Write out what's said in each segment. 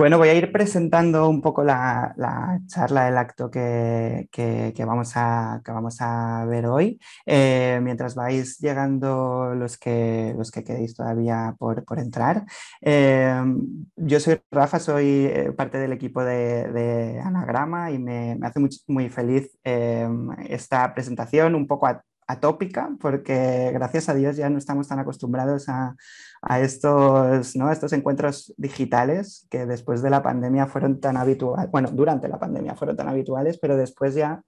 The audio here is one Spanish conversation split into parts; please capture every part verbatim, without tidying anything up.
Bueno, voy a ir presentando un poco la, la charla, el acto que, que, que, vamos a, que vamos a ver hoy. Eh, mientras vais llegando los que, los que quedéis todavía por, por entrar. Eh, yo soy Rafa, soy parte del equipo de, de Anagrama y me, me hace muy, muy feliz eh, esta presentación un poco a atópica, porque gracias a Dios ya no estamos tan acostumbrados a, a estos, ¿no? estos encuentros digitales que después de la pandemia fueron tan habituales, bueno, durante la pandemia fueron tan habituales, pero después ya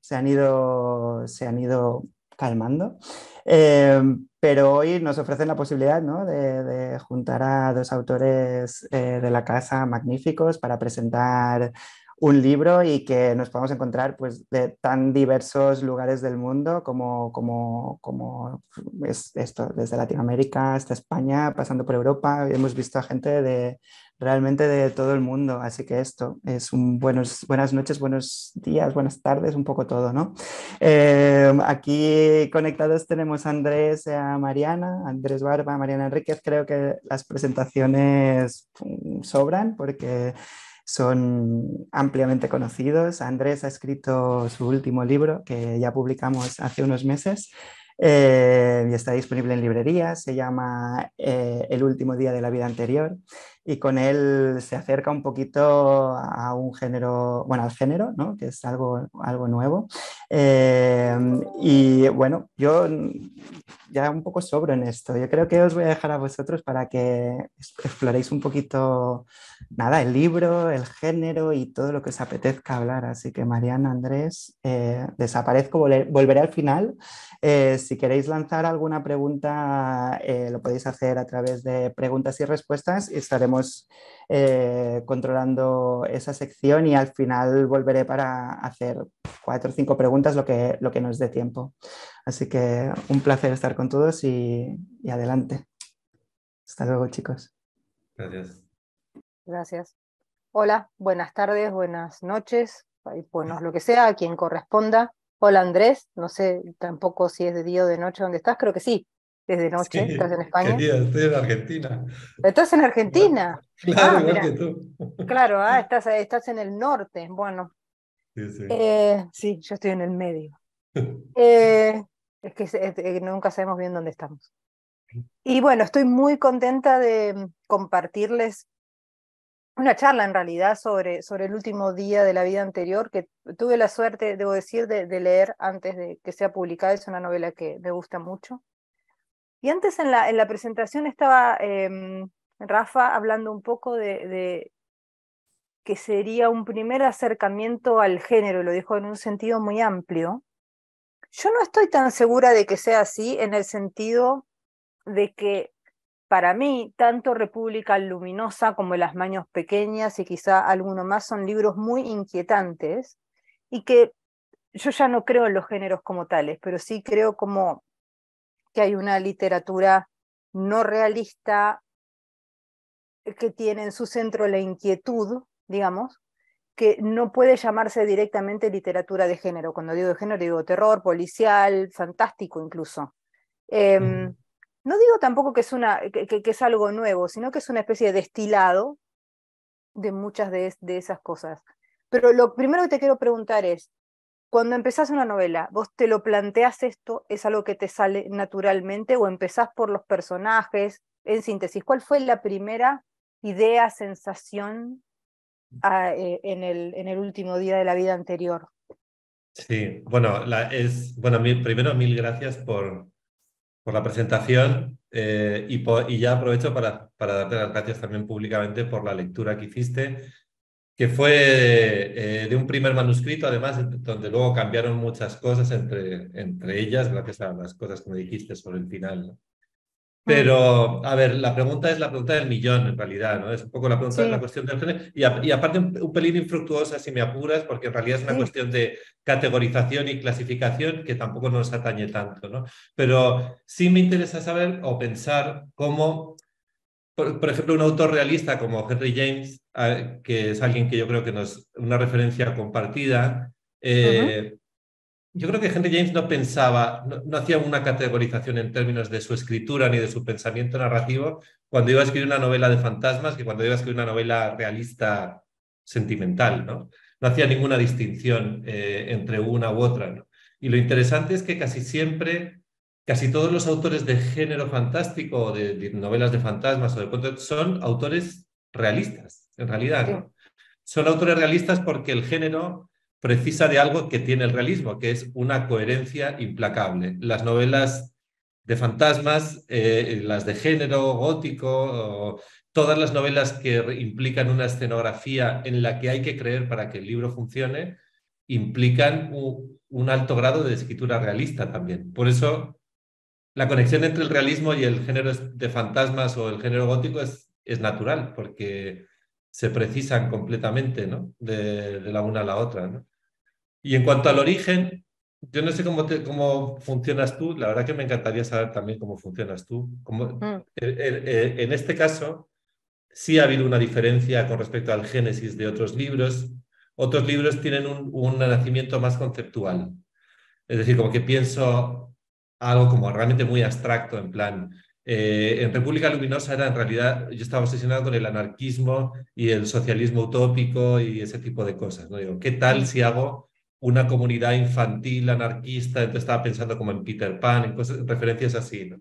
se han ido, se han ido calmando. Eh, pero hoy nos ofrecen la posibilidad, ¿no? de, de juntar a dos autores eh, de la casa magníficos para presentar un libro y que nos podemos encontrar pues, de tan diversos lugares del mundo como, como, como es esto, desde Latinoamérica hasta España, pasando por Europa. Hemos visto a gente de, realmente de todo el mundo, así que esto es un buenos, buenas noches, buenos días, buenas tardes, un poco todo, ¿no? Eh, aquí conectados tenemos a Andrés, a Mariana, Andrés Barba, Mariana Enriquez. Creo que las presentaciones sobran porque son ampliamente conocidos. Andrés ha escrito su último libro, que ya publicamos hace unos meses, eh, y está disponible en librerías. Se llama eh, El último día de la vida anterior, y con él se acerca un poquito a un género, bueno, al género, ¿no? que es algo, algo nuevo. Eh, y bueno, yo ya un poco sobro en esto. Yo creo que os voy a dejar a vosotros para que exploréis un poquito, nada, el libro, el género y todo lo que os apetezca hablar. Así que Mariana, Andrés, eh, desaparezco, vol- volveré al final. Eh, si queréis lanzar alguna pregunta, eh, lo podéis hacer a través de preguntas y respuestas. Estaremos Eh, controlando esa sección y al final volveré para hacer cuatro o cinco preguntas, lo que, lo que nos dé tiempo. Así que un placer estar con todos y, y adelante. Hasta luego, chicos. Gracias. Gracias. Hola, buenas tardes, buenas noches, buenos lo que sea, a quien corresponda. Hola, Andrés. No sé tampoco si es de día o de noche donde estás, creo que sí. Desde noche, sí, estás en España. Día, estoy en Argentina. ¿Estás en Argentina? Claro, ah, igual que tú. Claro, ah, estás, estás en el norte. Bueno, sí, sí. Eh, sí, yo estoy en el medio. Eh, es que eh, nunca sabemos bien dónde estamos. Y bueno, estoy muy contenta de compartirles una charla en realidad sobre, sobre el último día de la vida anterior, que tuve la suerte, debo decir, de, de leer antes de que sea publicada. Es una novela que me gusta mucho. Y antes en la, en la presentación estaba eh, Rafa hablando un poco de, de que sería un primer acercamiento al género, lo dijo en un sentido muy amplio. Yo no estoy tan segura de que sea así, en el sentido de que para mí, tanto República Luminosa como Las Manos Pequeñas y quizá alguno más son libros muy inquietantes y que yo ya no creo en los géneros como tales, pero sí creo como que hay una literatura no realista que tiene en su centro la inquietud, digamos, que no puede llamarse directamente literatura de género. Cuando digo de género digo terror, policial, fantástico incluso. Eh, mm. No digo tampoco que es, una, que, que es algo nuevo, sino que es una especie de destilado de muchas de, es, de esas cosas. Pero lo primero que te quiero preguntar es, cuando empezás una novela, ¿vos te lo planteás esto? ¿Es algo que te sale naturalmente? ¿O empezás por los personajes? En síntesis, ¿cuál fue la primera idea, sensación a, eh, en, el, en el último día de la vida anterior? Sí, bueno, la, es, bueno mil, primero mil gracias por, por la presentación eh, y, por, y ya aprovecho para, para darte las gracias también públicamente por la lectura que hiciste, que fue eh, de un primer manuscrito, además, donde luego cambiaron muchas cosas entre, entre ellas, gracias a las cosas que me dijiste sobre el final, ¿no? Pero, a ver, la pregunta es la pregunta del millón, en realidad, ¿no? Es un poco la pregunta sí. de la cuestión del género, y, a, y aparte un, un pelín infructuosa, si me apuras, porque en realidad es una sí. cuestión de categorización y clasificación que tampoco nos atañe tanto, ¿no? Pero sí me interesa saber o pensar cómo, por, por ejemplo, un autor realista como Henry James, que es alguien que yo creo que nos una referencia compartida, eh, uh-huh. Yo creo que Henry James no pensaba, no, no hacía una categorización en términos de su escritura ni de su pensamiento narrativo cuando iba a escribir una novela de fantasmas que cuando iba a escribir una novela realista sentimental, ¿no? No hacía ninguna distinción eh, entre una u otra, ¿no? Y lo interesante es que casi siempre, casi todos los autores de género fantástico, o de, de novelas de fantasmas o de cuentos, son autores realistas, en realidad, ¿no? Son autores realistas porque el género precisa de algo que tiene el realismo, que es una coherencia implacable. Las novelas de fantasmas, eh, las de género gótico, todas las novelas que implican una escenografía en la que hay que creer para que el libro funcione, implican un, un alto grado de escritura realista también. Por eso la conexión entre el realismo y el género de fantasmas o el género gótico es, es natural, porque se precisan completamente, ¿no? de, de la una a la otra, ¿no? Y en cuanto al origen, yo no sé cómo, te, cómo funcionas tú, la verdad que me encantaría saber también cómo funcionas tú. Cómo, mm. el, el, el, en este caso, sí ha habido una diferencia con respecto al génesis de otros libros. Otros libros tienen un, un nacimiento más conceptual. Es decir, como que pienso algo como realmente muy abstracto, en plan... Eh, en República Luminosa era en realidad, yo estaba obsesionado con el anarquismo y el socialismo utópico y ese tipo de cosas, ¿no? Digo, ¿qué tal si hago una comunidad infantil anarquista? Entonces estaba pensando como en Peter Pan, en, cosas, en referencias así, ¿no?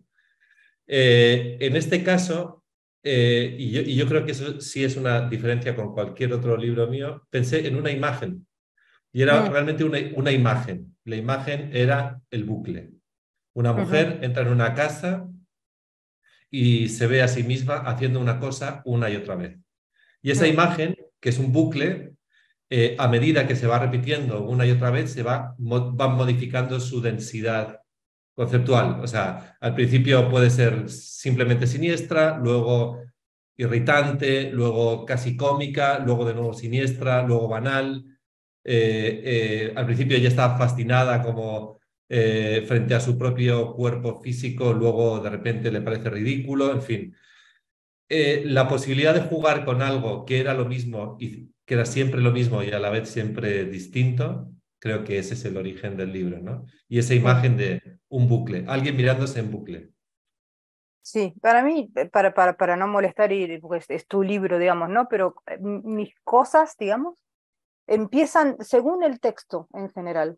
Eh, en este caso, eh, y, yo, y yo creo que eso sí es una diferencia con cualquier otro libro mío, pensé en una imagen, y era realmente una, una imagen. La imagen era el bucle. Una mujer Ajá. entra en una casa y se ve a sí misma haciendo una cosa una y otra vez. Y esa imagen, que es un bucle, eh, a medida que se va repitiendo una y otra vez, se va, mo va modificando su densidad conceptual. O sea, al principio puede ser simplemente siniestra, luego irritante, luego casi cómica, luego de nuevo siniestra, luego banal. Eh, eh, al principio ella está fascinada como... Eh, frente a su propio cuerpo físico, luego de repente le parece ridículo, en fin. Eh, la posibilidad de jugar con algo que era lo mismo, y que era siempre lo mismo y a la vez siempre distinto, creo que ese es el origen del libro, ¿no? Y esa imagen de un bucle, alguien mirándose en bucle. Sí, para mí, para, para, para no molestar, y pues es tu libro, digamos, ¿no? Pero mis cosas, digamos, empiezan según el texto en general.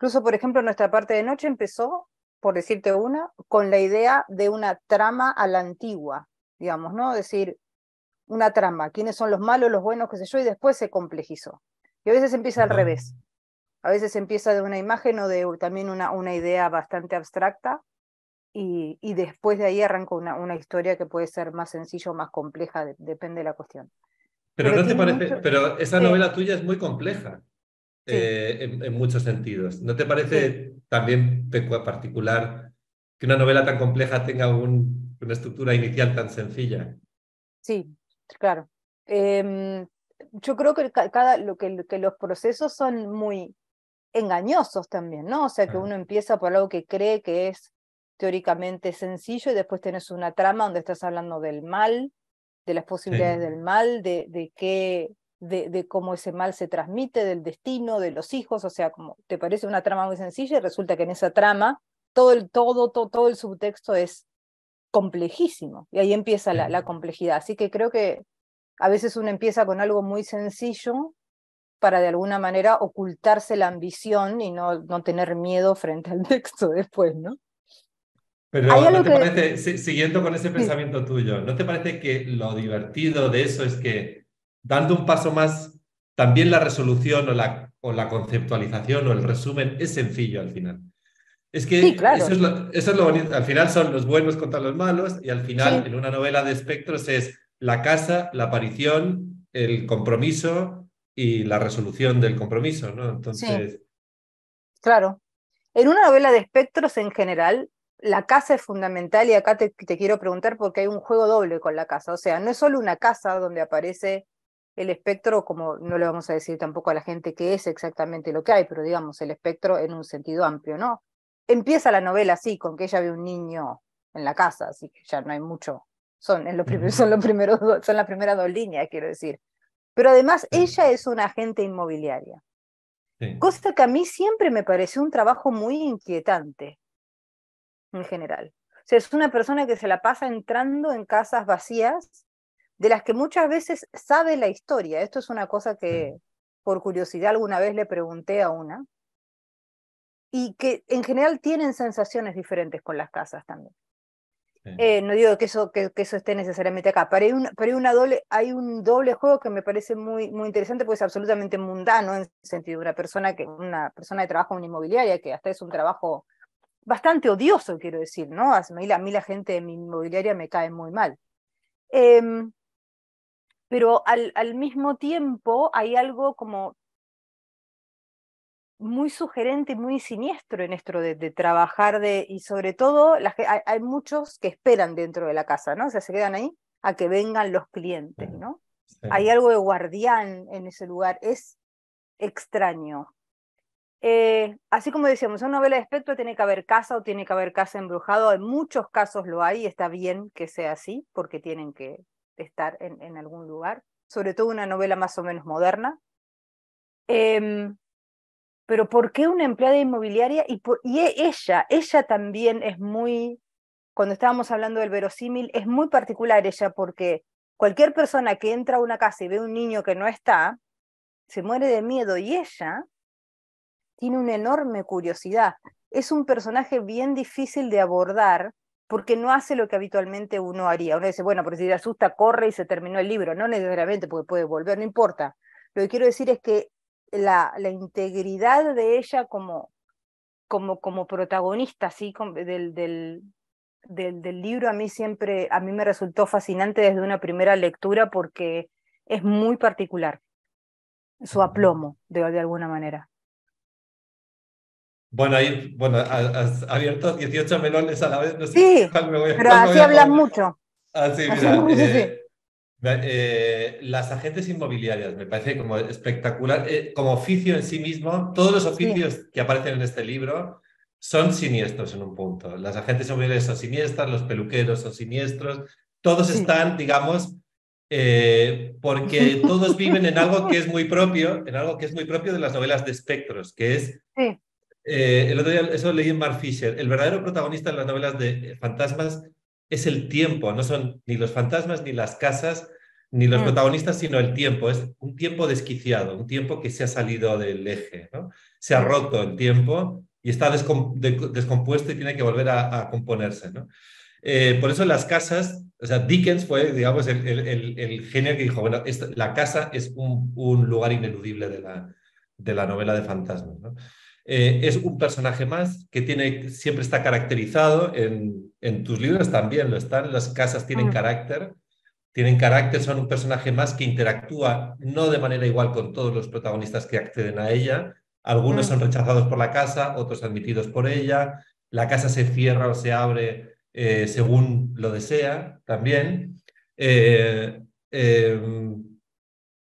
Incluso, por ejemplo, nuestra parte de noche empezó, por decirte una, con la idea de una trama a la antigua, digamos, ¿no? Es decir, una trama, quiénes son los malos, los buenos, qué sé yo, y después se complejizó. Y a veces empieza al revés. A veces empieza de una imagen o de también una, una idea bastante abstracta, y, y después de ahí arranca una, una historia que puede ser más sencilla o más compleja, de, depende de la cuestión. Pero, pero no te parece, mucho... pero esa sí. novela tuya es muy compleja. Sí. Eh, en, en muchos sentidos. ¿No te parece sí. también particular que una novela tan compleja tenga un, una estructura inicial tan sencilla? Sí, claro. Eh, yo creo que, cada, lo que, que los procesos son muy engañosos también, ¿no? O sea, que ah. uno empieza por algo que cree que es teóricamente sencillo y después tenés una trama donde estás hablando del mal, de las posibilidades sí. del mal, de, de qué... De, de cómo ese mal se transmite, del destino, de los hijos, o sea, como te parece una trama muy sencilla y resulta que en esa trama todo el, todo, todo, todo el subtexto es complejísimo, y ahí empieza la, la complejidad. Así que creo que a veces uno empieza con algo muy sencillo para de alguna manera ocultarse la ambición y no, no tener miedo frente al texto después, ¿no? Pero ¿no te que... parece, si, siguiendo con ese sí. pensamiento tuyo, ¿no te parece que lo divertido de eso es que dando un paso más, también la resolución o la, o la conceptualización o el resumen es sencillo al final? Es que sí, claro. eso, es lo, eso es lo bonito. Al final son los buenos contra los malos, y al final sí. en una novela de espectros es la casa, la aparición, el compromiso y la resolución del compromiso, ¿no? Entonces... Sí. Claro. En una novela de espectros en general... La casa es fundamental, y acá te, te quiero preguntar porque hay un juego doble con la casa. O sea, no es solo una casa donde aparece el espectro, como no le vamos a decir tampoco a la gente qué es exactamente lo que hay, pero digamos el espectro en un sentido amplio, ¿no? Empieza la novela así, con que ella ve un niño en la casa, así que ya no hay mucho. Son, en los primeros, son, los primeros, son las primeras dos líneas, quiero decir. Pero además ella es una agente inmobiliaria. Sí. Cosa que a mí siempre me pareció un trabajo muy inquietante, en general. O sea, es una persona que se la pasa entrando en casas vacías, de las que muchas veces sabe la historia. Esto es una cosa que, por curiosidad, alguna vez le pregunté a una, y que en general tienen sensaciones diferentes con las casas también. Sí. Eh, no digo que eso, que, que eso esté necesariamente acá, pero hay, una, pero hay, una doble, hay un doble juego que me parece muy, muy interesante, porque es absolutamente mundano, en el sentido de una persona que, una persona que trabaja en una inmobiliaria, que hasta es un trabajo bastante odioso, quiero decir, ¿no? A mí la, a mí la gente de mi inmobiliaria me cae muy mal. Eh, pero al, al mismo tiempo hay algo como muy sugerente, muy siniestro en esto de, de trabajar, de, y sobre todo la, hay, hay muchos que esperan dentro de la casa, ¿no? O sea, se quedan ahí a que vengan los clientes, ¿no? Sí. Hay algo de guardián en ese lugar, es extraño. Eh, así como decíamos, en una novela de espectro tiene que haber casa o tiene que haber casa embrujado, en muchos casos lo hay, y está bien que sea así, porque tienen que estar en, en algún lugar, sobre todo una novela más o menos moderna. Eh, Pero ¿por qué una empleada inmobiliaria? Y, por, y ella, ella también es muy, cuando estábamos hablando del verosímil, es muy particular ella, porque cualquier persona que entra a una casa y ve un niño que no está, se muere de miedo, y ella tiene una enorme curiosidad. Es un personaje bien difícil de abordar, porque no hace lo que habitualmente uno haría. Uno dice, bueno, porque si le asusta, corre y se terminó el libro. No necesariamente, porque puede volver, no importa. Lo que quiero decir es que La, la integridad de ella como, como, como protagonista, ¿sí? del, del, del, del libro, a mí siempre a mí me resultó fascinante desde una primera lectura, porque es muy particular su aplomo, de, de alguna manera. Bueno, ahí, bueno, has abierto dieciocho melones a la vez. No sé, sí, cuál me voy a, pero cuál así me voy a hablas poner. Mucho. Así, así mira, mucho, eh... sí. Eh, las agentes inmobiliarias me parece como espectacular, eh, como oficio en sí mismo. Todos los oficios sí. que aparecen en este libro son siniestros en un punto. Las agentes inmobiliarias son siniestras, los peluqueros son siniestros, todos sí. están, digamos, eh, porque todos viven en algo que es muy propio, en algo que es muy propio de las novelas de espectros, que es, sí. eh, el otro día eso leí en Mark Fisher, el verdadero protagonista en las novelas de fantasmas es el tiempo, no son ni los fantasmas, ni las casas, ni los mm. protagonistas, sino el tiempo. Es un tiempo desquiciado, un tiempo que se ha salido del eje, ¿no? Se ha roto el tiempo y está descom de descompuesto y tiene que volver a, a componerse, ¿no? Eh, por eso las casas, o sea, Dickens fue, digamos, el, el, el, el genio que dijo, bueno, esta, la casa es un, un lugar ineludible de la, de la novela de fantasmas, ¿no? Eh, es un personaje más que tiene, siempre está caracterizado, en, en tus libros también lo están, las casas tienen mm. carácter, tienen carácter, son un personaje más que interactúa no de manera igual con todos los protagonistas que acceden a ella, algunos mm. son rechazados por la casa, otros admitidos por ella, la casa se cierra o se abre eh, según lo desea también. Eh, eh,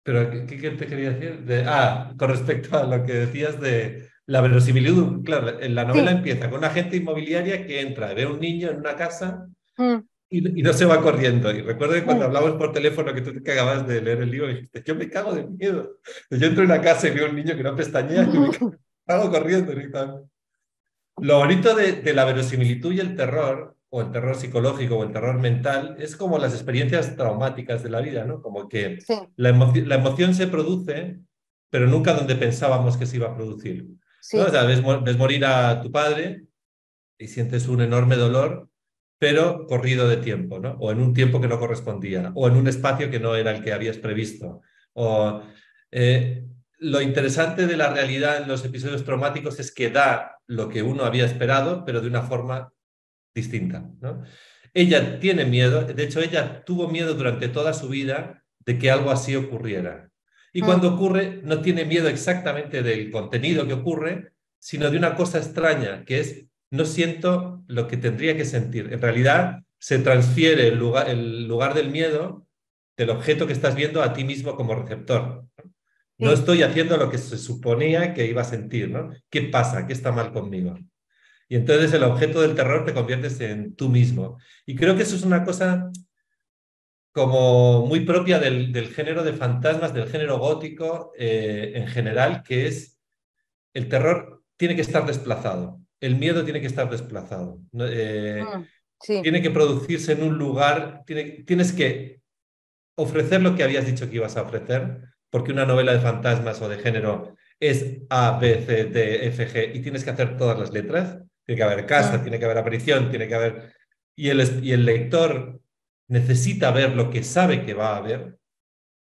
pero ¿qué, qué te quería decir? De, ah, con respecto a lo que decías de la verosimilitud, claro, la novela sí. empieza con una agente inmobiliaria que entra, ve a un niño en una casa mm. y, y no se va corriendo. Y recuerdo que cuando mm. hablamos por teléfono que tú te cagabas de leer el libro, dijiste, yo me cago de miedo. Yo entro en una casa y veo a un niño que no pestañea y me cago corriendo directamente. Lo bonito de, de la verosimilitud y el terror, o el terror psicológico o el terror mental, es como las experiencias traumáticas de la vida, ¿no? Como que sí. la, emo la emoción se produce, pero nunca donde pensábamos que se iba a producir. Sí. ¿No? O sea, ves, ves morir a tu padre y sientes un enorme dolor, pero corrido de tiempo, ¿no? O en un tiempo que no correspondía, o en un espacio que no era el que habías previsto. O, eh, lo interesante de la realidad en los episodios traumáticos es que da lo que uno había esperado, pero de una forma distinta, ¿no? Ella tiene miedo, de hecho ella tuvo miedo durante toda su vida de que algo así ocurriera. Y cuando ocurre, no tiene miedo exactamente del contenido que ocurre, sino de una cosa extraña, que es, no siento lo que tendría que sentir. En realidad, se transfiere el lugar, el lugar del miedo, del objeto que estás viendo, a ti mismo como receptor. No sí. estoy haciendo lo que se suponía que iba a sentir, ¿no? ¿Qué pasa? ¿Qué está mal conmigo? Y entonces el objeto del terror te conviertes en tú mismo. Y creo que eso es una cosa como muy propia del, del género de fantasmas, del género gótico eh, en general, que es el terror tiene que estar desplazado, el miedo tiene que estar desplazado. Eh, ah, sí. Tiene que producirse en un lugar, tiene, tienes que ofrecer lo que habías dicho que ibas a ofrecer, porque una novela de fantasmas o de género es A, B, C, D, F, G, y tienes que hacer todas las letras. Tiene que haber casa, ah. tiene que haber aparición, tiene que haber... Y el, y el lector necesita ver lo que sabe que va a haber. O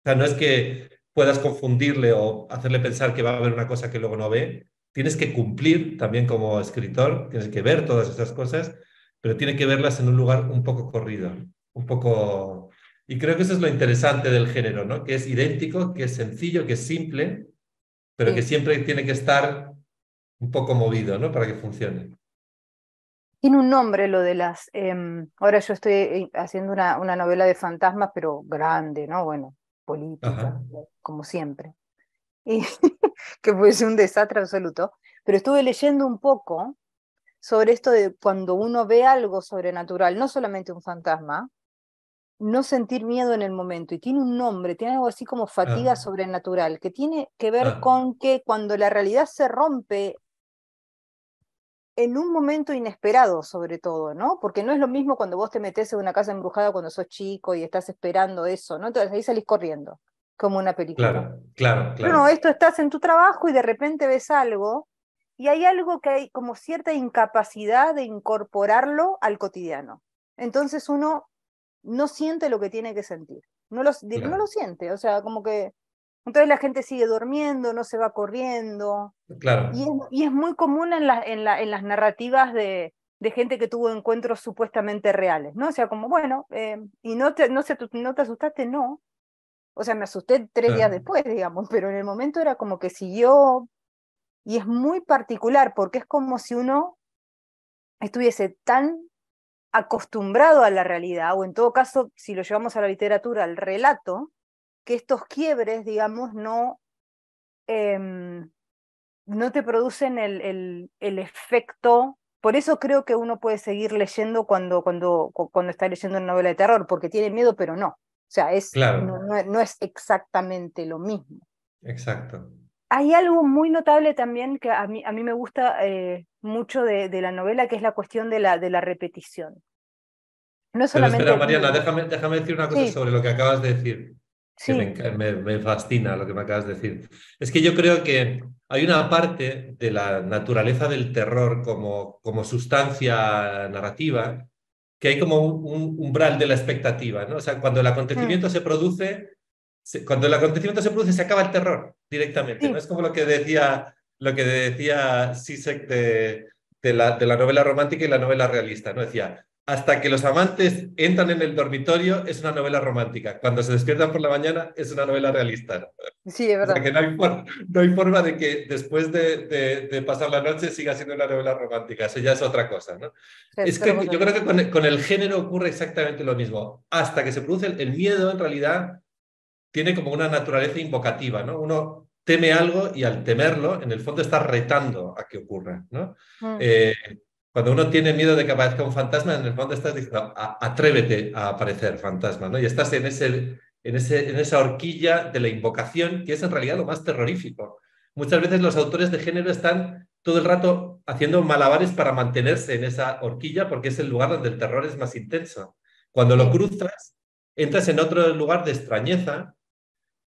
sea, no es que puedas confundirle o hacerle pensar que va a haber una cosa que luego no ve. Tienes que cumplir también como escritor, tienes que ver todas esas cosas, pero tiene que verlas en un lugar un poco corrido, un poco... Y creo que eso es lo interesante del género, ¿no? Que es idéntico, que es sencillo, que es simple, pero sí. que siempre tiene que estar un poco movido, ¿no? Para que funcione. Tiene un nombre lo de las... Eh, ahora yo estoy haciendo una, una novela de fantasmas, pero grande, ¿no? Bueno, política, Ajá. como siempre. Y que puede ser un desastre absoluto. Pero estuve leyendo un poco sobre esto de cuando uno ve algo sobrenatural, no solamente un fantasma, no sentir miedo en el momento, y tiene un nombre, tiene algo así como fatiga ah. sobrenatural, que tiene que ver ah. con que cuando la realidad se rompe en un momento inesperado, sobre todo, ¿no? Porque no es lo mismo cuando vos te metés en una casa embrujada cuando sos chico y estás esperando eso, ¿no? Entonces ahí salís corriendo, como una película. Claro, claro, claro. No, esto estás en tu trabajo y de repente ves algo, y hay algo que hay como cierta incapacidad de incorporarlo al cotidiano. Entonces uno... no siente lo que tiene que sentir, no lo, claro. no lo siente, o sea, como que entonces la gente sigue durmiendo, no se va corriendo, claro. y, es, y es muy común en, la, en, la, en las narrativas de, de gente que tuvo encuentros supuestamente reales, ¿no? O sea, como, bueno, eh, y no te, no, se, no te asustaste, no, o sea, me asusté tres claro. días después, digamos, pero en el momento era como que siguió, y es muy particular, porque es como si uno estuviese tan acostumbrado a la realidad, o en todo caso, si lo llevamos a la literatura, al relato, que estos quiebres, digamos, no, eh, no te producen el, el, el efecto. Por eso creo que uno puede seguir leyendo cuando, cuando, cuando está leyendo una novela de terror, porque tiene miedo, pero no. O sea, es, claro. no, no, no es exactamente lo mismo. Exacto. Hay algo muy notable también que a mí, a mí me gusta eh, mucho de, de la novela, que es la cuestión de la, de la repetición. No solamente... Pero espera, Mariana, déjame, déjame decir una cosa sí. sobre lo que acabas de decir, sí. que me, me, me fascina lo que me acabas de decir. Es que yo creo que hay una parte de la naturaleza del terror como, como sustancia narrativa, que hay como un, un umbral de la expectativa, ¿no? O sea, cuando el acontecimiento mm. se produce... Cuando el acontecimiento se produce, se acaba el terror directamente, sí. ¿no? Es como lo que decía, lo que decía Zizek de, de, la, de la novela romántica y la novela realista, ¿no? Decía, hasta que los amantes entran en el dormitorio es una novela romántica, cuando se despiertan por la mañana es una novela realista. Sí, es verdad. O sea que no hay, for no hay forma de que después de, de, de pasar la noche siga siendo una novela romántica, eso ya es otra cosa, ¿no? Sí, es que yo creo que con el, con el género ocurre exactamente lo mismo, hasta que se produce el, el miedo en realidad... tiene como una naturaleza invocativa, ¿no? Uno teme algo y al temerlo, en el fondo está retando a que ocurra, ¿no? Mm. Eh, cuando uno tiene miedo de que aparezca un fantasma, en el fondo estás diciendo, atrévete a aparecer, fantasma, ¿no? Y estás en, ese, en, ese, en esa horquilla de la invocación, que es en realidad lo más terrorífico. Muchas veces los autores de género están todo el rato haciendo malabares para mantenerse en esa horquilla, porque es el lugar donde el terror es más intenso. Cuando lo cruzas, entras en otro lugar de extrañeza,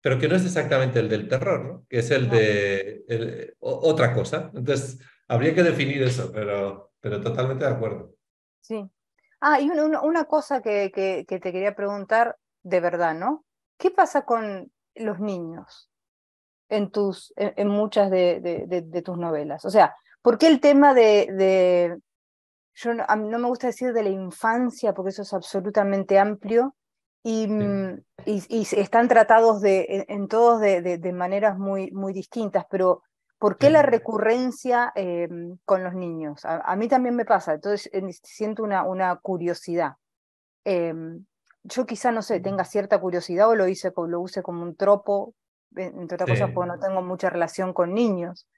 pero que no es exactamente el del terror, ¿no? Que es el de el, otra cosa. Entonces, habría que definir eso, pero, pero totalmente de acuerdo. Sí. Ah, y una, una cosa que, que, que te quería preguntar, de verdad, ¿no? ¿Qué pasa con los niños en, tus, en, en muchas de, de, de, de tus novelas? O sea, ¿por qué el tema de... de yo no, a mí no me gusta decir de la infancia, porque eso es absolutamente amplio, Y, sí. y, y están tratados de, en todos de, de, de maneras muy, muy distintas, pero ¿por qué sí. la recurrencia eh, con los niños? A, a mí también me pasa, entonces eh, siento una, una curiosidad. Eh, yo quizá, no sé, tenga cierta curiosidad o lo, hice, lo use como un tropo, entre otras sí. cosas porque no tengo mucha relación con niños,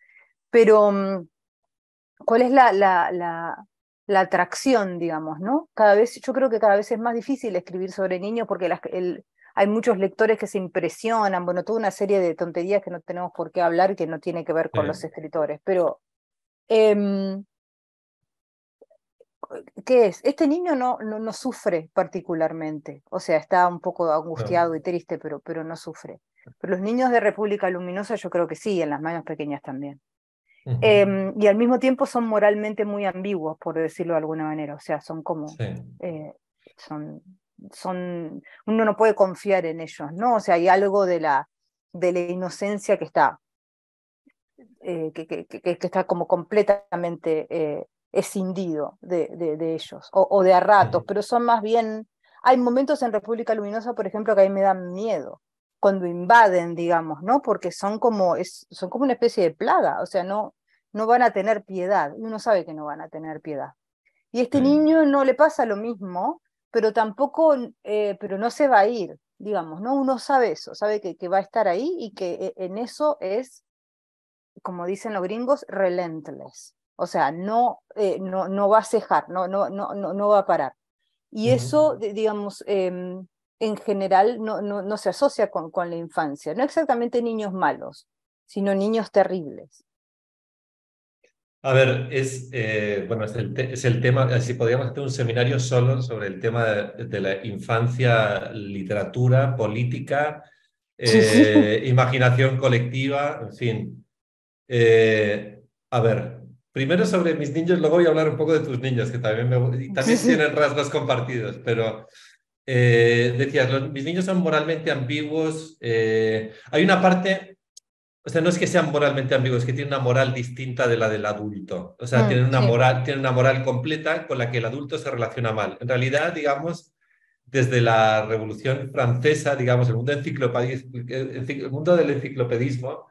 pero ¿cuál es la... la, la la atracción, digamos, ¿no? Cada vez, yo creo que cada vez es más difícil escribir sobre niños porque las, el, hay muchos lectores que se impresionan, bueno, toda una serie de tonterías que no tenemos por qué hablar y que no tiene que ver con sí. los escritores, pero eh, ¿qué es? Este niño no, no, no sufre particularmente, o sea, está un poco angustiado no. y triste, pero, pero no sufre. Pero los niños de República Luminosa yo creo que sí, en Las Manos Pequeñas también. Uh-huh. eh, y al mismo tiempo son moralmente muy ambiguos, por decirlo de alguna manera, o sea, son como... Sí. Eh, son, son, uno no puede confiar en ellos, ¿no? O sea, hay algo de la, de la inocencia que está, eh, que, que, que, que está como completamente... Eh, escindido de, de, de ellos, o, o de a ratos, sí. pero son más bien, hay momentos en República Luminosa, por ejemplo, que a mí me dan miedo, cuando invaden, digamos, ¿no? Porque son como, es, son como una especie de plaga, o sea, no, no van a tener piedad, uno sabe que no van a tener piedad. Y este sí. niño no le pasa lo mismo, pero tampoco, eh, pero no se va a ir, digamos, ¿no? Uno sabe eso, sabe que, que va a estar ahí y que en eso es, como dicen los gringos, relentless. O sea, no, eh, no, no va a cejar, no, no, no, no va a parar. Y uh-huh. eso, digamos, eh, en general no, no, no se asocia con, con la infancia. No exactamente niños malos, sino niños terribles. A ver, es, eh, bueno, es, el, es el tema, si podríamos hacer un seminario solo sobre el tema de, de la infancia, literatura, política, eh, imaginación colectiva, en fin. Eh, a ver... Primero sobre mis niños, luego voy a hablar un poco de tus niños, que también, me, también tienen rasgos compartidos, pero eh, decías, los, mis niños son moralmente ambiguos, eh, hay una parte, o sea, no es que sean moralmente ambiguos, es que tienen una moral distinta de la del adulto, o sea, ah, tienen, una sí. moral, tienen una moral completa con la que el adulto se relaciona mal. En realidad, digamos, desde la Revolución Francesa, digamos, el mundo, el mundo del enciclopedismo,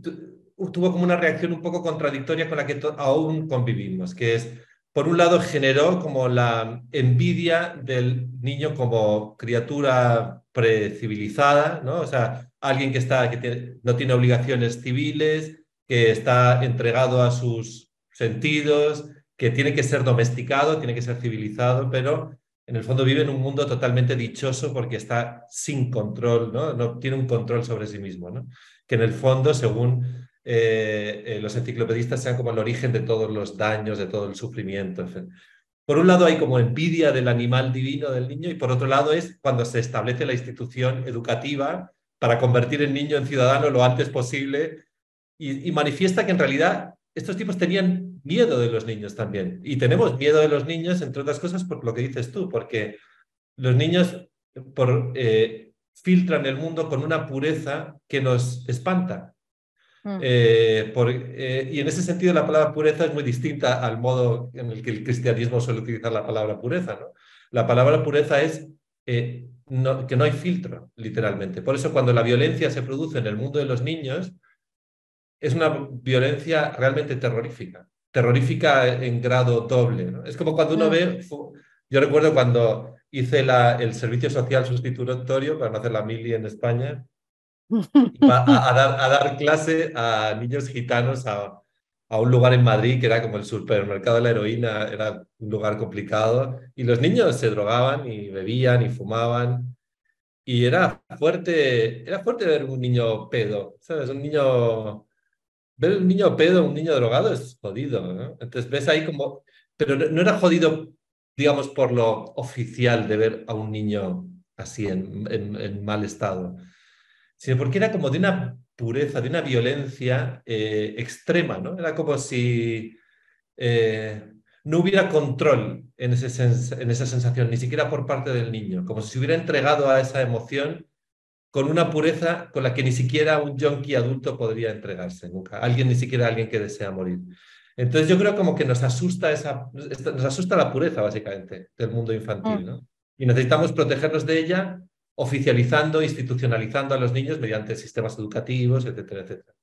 tú, tuvo como una reacción un poco contradictoria con la que aún convivimos, que es, por un lado, generó como la envidia del niño como criatura precivilizada, ¿no? O sea, alguien que, está, que tiene, no tiene obligaciones civiles, que está entregado a sus sentidos, que tiene que ser domesticado, tiene que ser civilizado, pero en el fondo vive en un mundo totalmente dichoso porque está sin control, ¿no? No tiene un control sobre sí mismo, ¿no? Que en el fondo, según... Eh, eh, los enciclopedistas sean como el origen de todos los daños, de todo el sufrimiento. Por un lado hay como envidia del animal divino del niño y por otro lado es cuando se establece la institución educativa para convertir el niño en ciudadano lo antes posible y, y manifiesta que en realidad estos tipos tenían miedo de los niños también y tenemos miedo de los niños entre otras cosas por lo que dices tú, porque los niños por, eh, filtran el mundo con una pureza que nos espanta. Eh, por, eh, y en ese sentido la palabra pureza es muy distinta al modo en el que el cristianismo suele utilizar la palabra pureza, ¿no? La palabra pureza es eh, no, que no hay filtro, literalmente. Por eso cuando la violencia se produce en el mundo de los niños es una violencia realmente terrorífica, terrorífica en grado doble, ¿no? Es como cuando uno ve, yo recuerdo cuando hice la, el servicio social sustitutorio para no hacer la mili en España. A, a, dar, a dar clase a niños gitanos a, a un lugar en Madrid que era como el supermercado de la heroína, era un lugar complicado y los niños se drogaban y bebían y fumaban y era fuerte, era fuerte ver un niño pedo, ¿sabes? Un niño, ver un niño pedo, un niño drogado es jodido, ¿no? Entonces ves ahí como, pero no, no era jodido, digamos, por lo oficial de ver a un niño así en, en, en mal estado, sino porque era como de una pureza, de una violencia eh, extrema, ¿no? Era como si eh, no hubiera control en, ese sens en esa sensación, ni siquiera por parte del niño, como si se hubiera entregado a esa emoción con una pureza con la que ni siquiera un yonki adulto podría entregarse nunca, alguien, ni siquiera alguien que desea morir. Entonces yo creo como que nos asusta, esa, nos asusta la pureza, básicamente, del mundo infantil, ¿no? Y necesitamos protegernos de ella, oficializando, institucionalizando a los niños mediante sistemas educativos, etcétera, etcétera.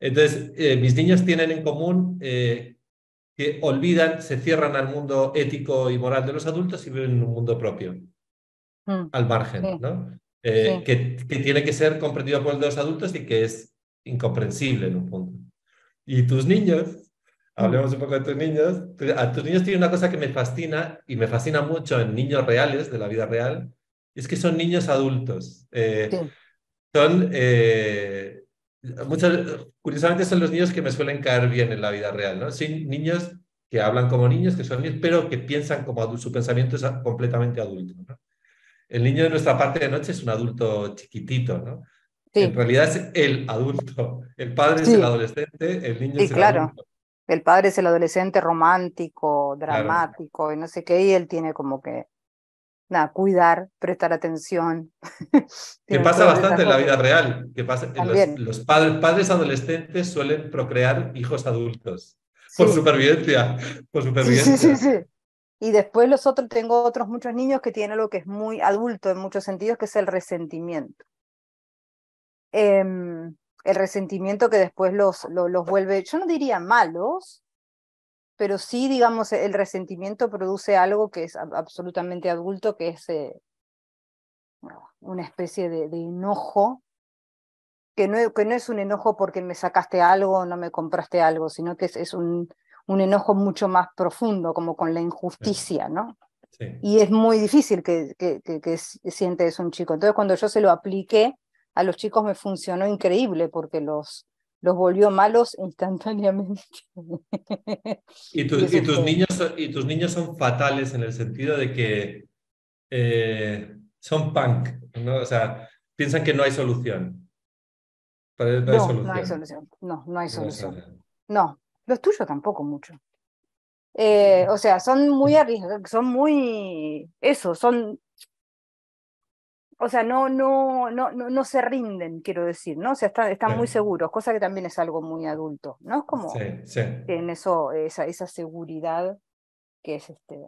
Entonces, eh, mis niños tienen en común eh, que olvidan, se cierran al mundo ético y moral de los adultos y viven en un mundo propio, mm. al margen, sí. ¿no? Eh, sí. que, que tiene que ser comprendido por los adultos y que es incomprensible en un punto. Y tus niños, hablemos un poco de tus niños, a tus niños tienen una cosa que me fascina y me fascina mucho en niños reales, de la vida real, es que son niños adultos. Eh, sí. Son, eh, muchas, curiosamente son los niños que me suelen caer bien en la vida real, ¿no? Sí, niños que hablan como niños, que son niños, pero que piensan como adultos, su pensamiento es completamente adulto, ¿no? El niño de nuestra parte de noche es un adulto chiquitito, ¿no? Sí. En realidad es el adulto, el padre sí. es el adolescente, el niño sí, es el claro. adulto. El padre es el adolescente romántico, dramático, claro. y no sé qué, y él tiene como que, nada, cuidar, prestar atención. Que pasa bastante en la vida real. Que pasa, los los padres, padres adolescentes suelen procrear hijos adultos, sí. por supervivencia, por supervivencia. Sí, sí, sí, sí. Y después los otros, tengo otros muchos niños que tienen algo que es muy adulto en muchos sentidos, que es el resentimiento. Eh, el resentimiento que después los, los, los vuelve, yo no diría malos, pero sí, digamos, el resentimiento produce algo que es absolutamente adulto, que es eh, una especie de, de enojo, que no, que no es un enojo porque me sacaste algo o no me compraste algo, sino que es, es un, un enojo mucho más profundo, como con la injusticia, ¿no? Sí. Y es muy difícil que, que, que, que siente eso un chico. Entonces, cuando yo se lo apliqué, a los chicos me funcionó increíble porque los, los volvió malos instantáneamente. ¿Y, tu, y, tus niños, y tus niños son fatales en el sentido de que eh, son punk, ¿no? O sea, piensan que no hay solución. No, no hay solución. No, no hay solución. No, no hay solución. No, hay solución. No, los tuyos tampoco mucho. Eh, o sea, son muy arriesgados, son muy... Eso, son... O sea, no, no, no, no, no se rinden, quiero decir, ¿no? O sea, están, están sí. muy seguros, cosa que también es algo muy adulto, ¿no? Es como sí, sí. en eso, esa, esa seguridad que es este,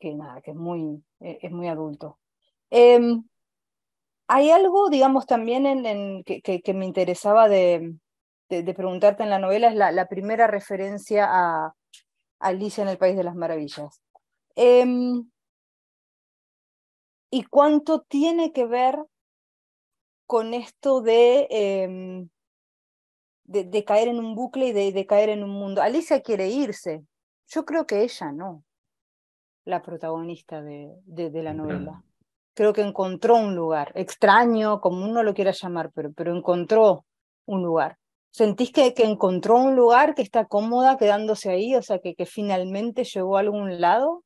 que nada, que es muy, es muy adulto. Eh, hay algo, digamos, también en, en, que, que, que me interesaba de, de, de preguntarte en la novela, es la, la primera referencia a Alicia en el País de las Maravillas. Eh, ¿Y cuánto tiene que ver con esto de, eh, de, de caer en un bucle y de, de caer en un mundo? Alicia quiere irse. Yo creo que ella no, la protagonista de, de, de la novela. Creo que encontró un lugar extraño, como uno lo quiera llamar, pero, pero encontró un lugar. ¿Sentís que, que encontró un lugar, que está cómoda quedándose ahí? O sea, que, que finalmente llegó a algún lado.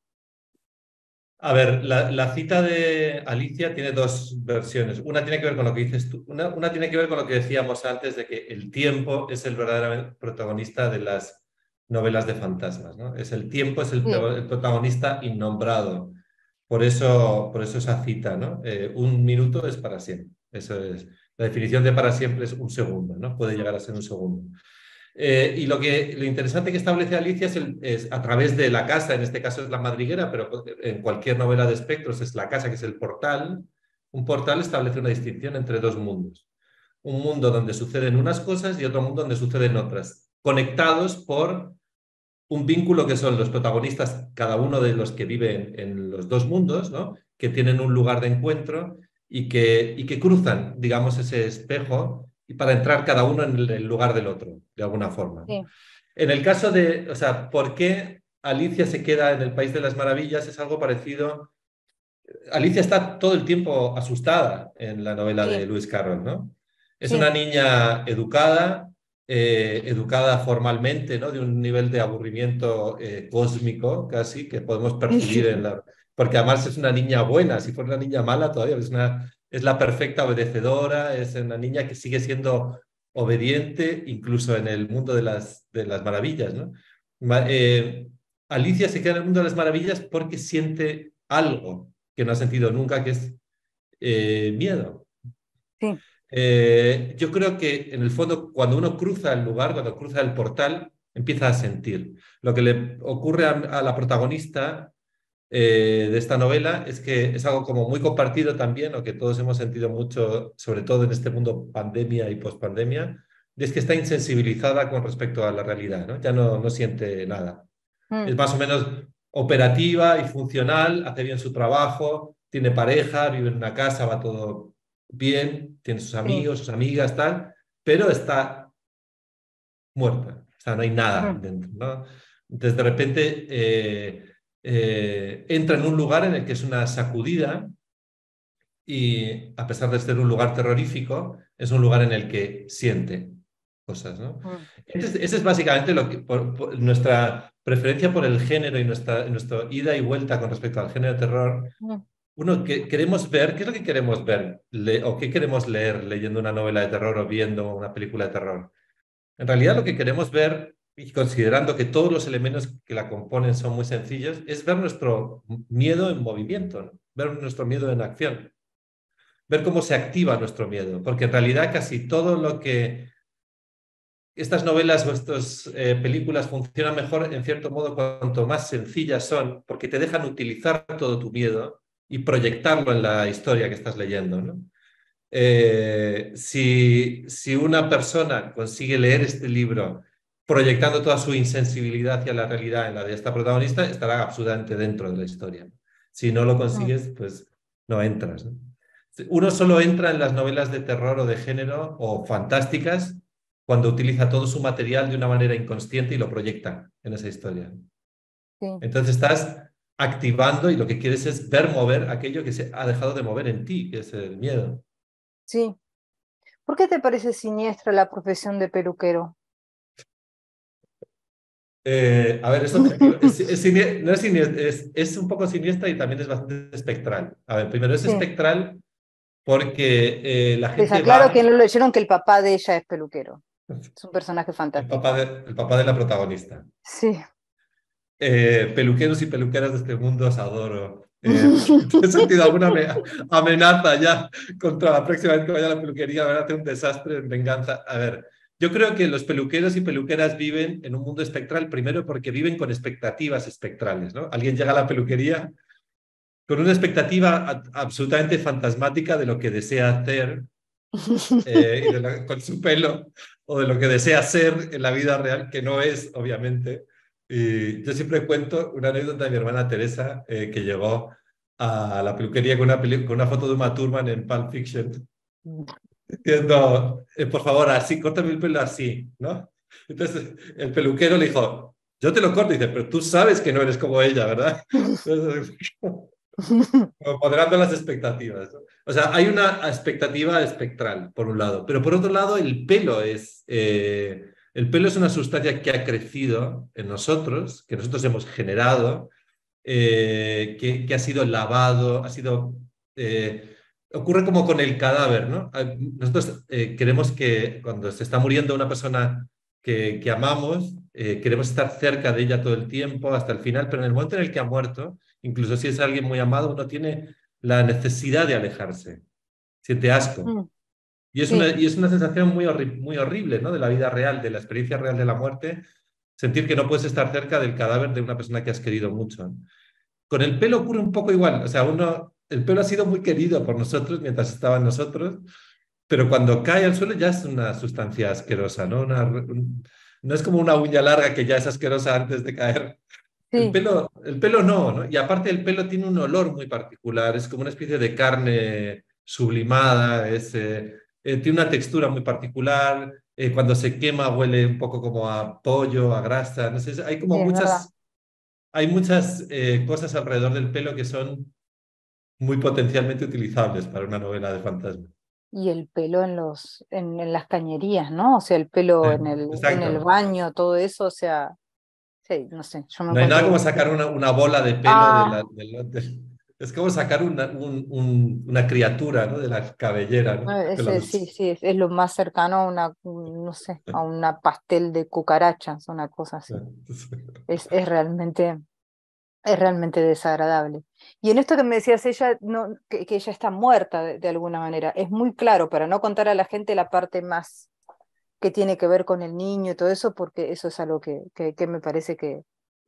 A ver, la, la cita de Alicia tiene dos versiones. Una tiene que ver con lo que dices tú. Una, una tiene que ver con lo que decíamos antes de que el tiempo es el verdadero protagonista de las novelas de fantasmas, ¿no? Es el tiempo, es el, el protagonista innombrado. Por eso, por eso esa cita, ¿no? Eh, un minuto es para siempre. Eso es. La definición de para siempre es un segundo, ¿no? Puede llegar a ser un segundo. Eh, y lo, que, lo interesante que establece Alicia es, el, es a través de la casa, en este caso es la madriguera, pero en cualquier novela de espectros es la casa, que es el portal. Un portal establece una distinción entre dos mundos. Un mundo donde suceden unas cosas y otro mundo donde suceden otras, conectados por un vínculo que son los protagonistas, cada uno de los que viven en, en los dos mundos, ¿no? Que tienen un lugar de encuentro y que, y que cruzan, digamos, ese espejo, y para entrar cada uno en el lugar del otro, de alguna forma. Sí. En el caso de, o sea, ¿por qué Alicia se queda en el País de las Maravillas? Es algo parecido. Alicia está todo el tiempo asustada en la novela sí. de Lewis Carroll, ¿no? Es sí. una niña educada, eh, educada formalmente, ¿no? De un nivel de aburrimiento eh, cósmico, casi, que podemos percibir en la... Porque además es una niña buena, si fuera una niña mala todavía es una... Es la perfecta obedecedora, es una niña que sigue siendo obediente, incluso en el mundo de las, de las maravillas, ¿no? Eh, Alicia se queda en el mundo de las maravillas porque siente algo que no ha sentido nunca, que es eh, miedo. Sí. Eh, yo creo que, en el fondo, cuando uno cruza el lugar, cuando cruza el portal, empieza a sentir. Lo que le ocurre a, a la protagonista... Eh, de esta novela es que es algo como muy compartido también, o que todos hemos sentido mucho, sobre todo en este mundo pandemia y pospandemia, es que está insensibilizada con respecto a la realidad, ¿no? Ya no, no siente nada. Mm. Es más o menos operativa y funcional, hace bien su trabajo, tiene pareja, vive en una casa, va todo bien, tiene sus amigos, mm. sus amigas, tal, pero está muerta, o sea, no hay nada mm. dentro, ¿no? Entonces, de repente... Eh, Eh, entra en un lugar en el que es una sacudida y a pesar de ser un lugar terrorífico, es un lugar en el que siente cosas, ¿no? Ese es básicamente lo que, por, por nuestra preferencia por el género y nuestra, nuestra ida y vuelta con respecto al género de terror. Uno, que queremos ver, ¿qué es lo que queremos ver? Le, ¿O qué queremos leer leyendo una novela de terror o viendo una película de terror? En realidad lo que queremos ver, y considerando que todos los elementos que la componen son muy sencillos, es ver nuestro miedo en movimiento, ¿no? Ver nuestro miedo en acción, ver cómo se activa nuestro miedo, porque en realidad casi todo lo que... Estas novelas o estas eh, películas funcionan mejor, en cierto modo, cuanto más sencillas son, porque te dejan utilizar todo tu miedo y proyectarlo en la historia que estás leyendo, ¿no? Eh, si, si una persona consigue leer este libro proyectando toda su insensibilidad hacia la realidad en la de esta protagonista, estará absolutamente dentro de la historia. Si no lo consigues, pues no entras, ¿no? Uno solo entra en las novelas de terror o de género o fantásticas cuando utiliza todo su material de una manera inconsciente y lo proyecta en esa historia. Sí. Entonces estás activando y lo que quieres es ver mover aquello que se ha dejado de mover en ti, que es el miedo. Sí. ¿Por qué te parece siniestra la profesión de peluquero? Eh, a ver, eso es, es, es, no es, siniestra, es, es un poco siniestra y también es bastante espectral. A ver, primero es sí. espectral porque eh, la gente... Les aclaro va... que no lo leyeron, que el papá de ella es peluquero. Es un personaje fantástico. El papá de, el papá de la protagonista. Sí. Eh, peluqueros y peluqueras de este mundo, os adoro. Eh, he sentido alguna amenaza ya contra la próxima vez que vaya a la peluquería, van a hacer un desastre en venganza. A ver, yo creo que los peluqueros y peluqueras viven en un mundo espectral, primero porque viven con expectativas espectrales, ¿no? Alguien llega a la peluquería con una expectativa absolutamente fantasmática de lo que desea hacer eh, y de la, con su pelo, o de lo que desea ser en la vida real, que no es, obviamente. Y yo siempre cuento una anécdota de mi hermana Teresa, eh, que llegó a la peluquería con una, peli- con una foto de Uma Thurman en Pulp Fiction, diciendo, eh, por favor, así, córtame el pelo así, ¿no? Entonces el peluquero le dijo, yo te lo corto, y dice, pero tú sabes que no eres como ella, ¿verdad? Entonces, moderando las expectativas, ¿no? O sea, hay una expectativa espectral, por un lado, pero por otro lado el pelo es... Eh, El pelo es una sustancia que ha crecido en nosotros, que nosotros hemos generado, eh, que, que ha sido lavado, ha sido... Eh, ocurre como con el cadáver, ¿no? Nosotros eh, queremos que cuando se está muriendo una persona que, que amamos, eh, queremos estar cerca de ella todo el tiempo, hasta el final, pero en el momento en el que ha muerto, incluso si es alguien muy amado, uno tiene la necesidad de alejarse, siente asco. Mm. Y es, sí. una, y es una sensación muy, horri- muy horrible, ¿no? De la vida real, de la experiencia real de la muerte, sentir que no puedes estar cerca del cadáver de una persona que has querido mucho. Con el pelo ocurre un poco igual, o sea, uno, el pelo ha sido muy querido por nosotros mientras estaba en nosotros, pero cuando cae al suelo ya es una sustancia asquerosa, ¿no? Una, un, no es como una uña larga que ya es asquerosa antes de caer. Sí. El pelo, el pelo no, ¿no? Y aparte el pelo tiene un olor muy particular, es como una especie de carne sublimada, es... Eh, Eh, tiene una textura muy particular, eh, cuando se quema huele un poco como a pollo, a grasa, no sé, hay como sí, muchas, hay muchas eh, cosas alrededor del pelo que son muy potencialmente utilizables para una novela de fantasmas. Y el pelo en, los, en, en las cañerías, ¿no? O sea, el pelo sí, en, el, en el baño, todo eso, o sea, sí, no sé. Yo me no hay nada como sacar una, una bola de pelo ah. de la... De la de... Es como sacar una, un, un, una criatura, ¿no? De la cabellera, ¿no? Es, es, sí, sí, es, es lo más cercano a una, no sé, a una pastel de cucarachas, una cosa así. Es, es, realmente, es realmente desagradable. Y en esto que me decías, ella no, que, que ella está muerta de, de alguna manera, es muy claro, para no contar a la gente la parte más que tiene que ver con el niño y todo eso, porque eso es algo que, que, que me parece que...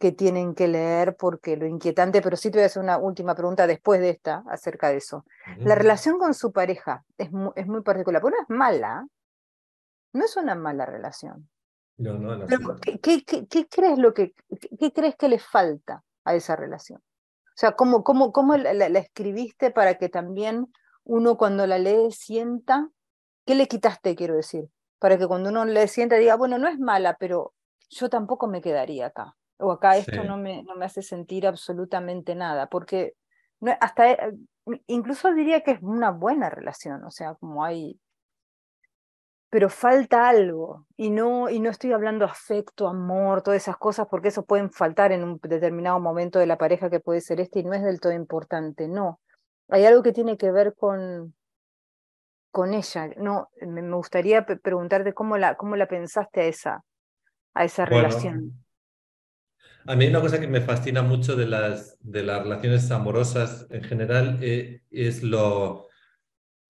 que tienen que leer, porque lo inquietante, pero sí te voy a hacer una última pregunta después de esta, acerca de eso. Uh-huh. La relación con su pareja es muy, es muy particular, pero no es mala, no es una mala relación. No, no, no, pero, ¿qué, qué, qué, qué, crees lo que, qué, ¿Qué crees que le falta a esa relación? O sea, ¿cómo, cómo, cómo la, la, la escribiste para que también uno cuando la lee sienta, ¿qué le quitaste, quiero decir? Para que cuando uno le sienta diga, bueno, no es mala, pero yo tampoco me quedaría acá. O acá esto sí. no, me, no me hace sentir absolutamente nada, porque no, hasta incluso diría que es una buena relación, o sea, como hay... Pero falta algo, y no, y no estoy hablando afecto, amor, todas esas cosas, porque eso pueden faltar en un determinado momento de la pareja que puede ser este, y no es del todo importante, no. Hay algo que tiene que ver con, con ella, no, me, me gustaría preguntarte cómo la, cómo la pensaste a esa, a esa bueno, relación. A mí una cosa que me fascina mucho de las, de las relaciones amorosas en general eh, es lo...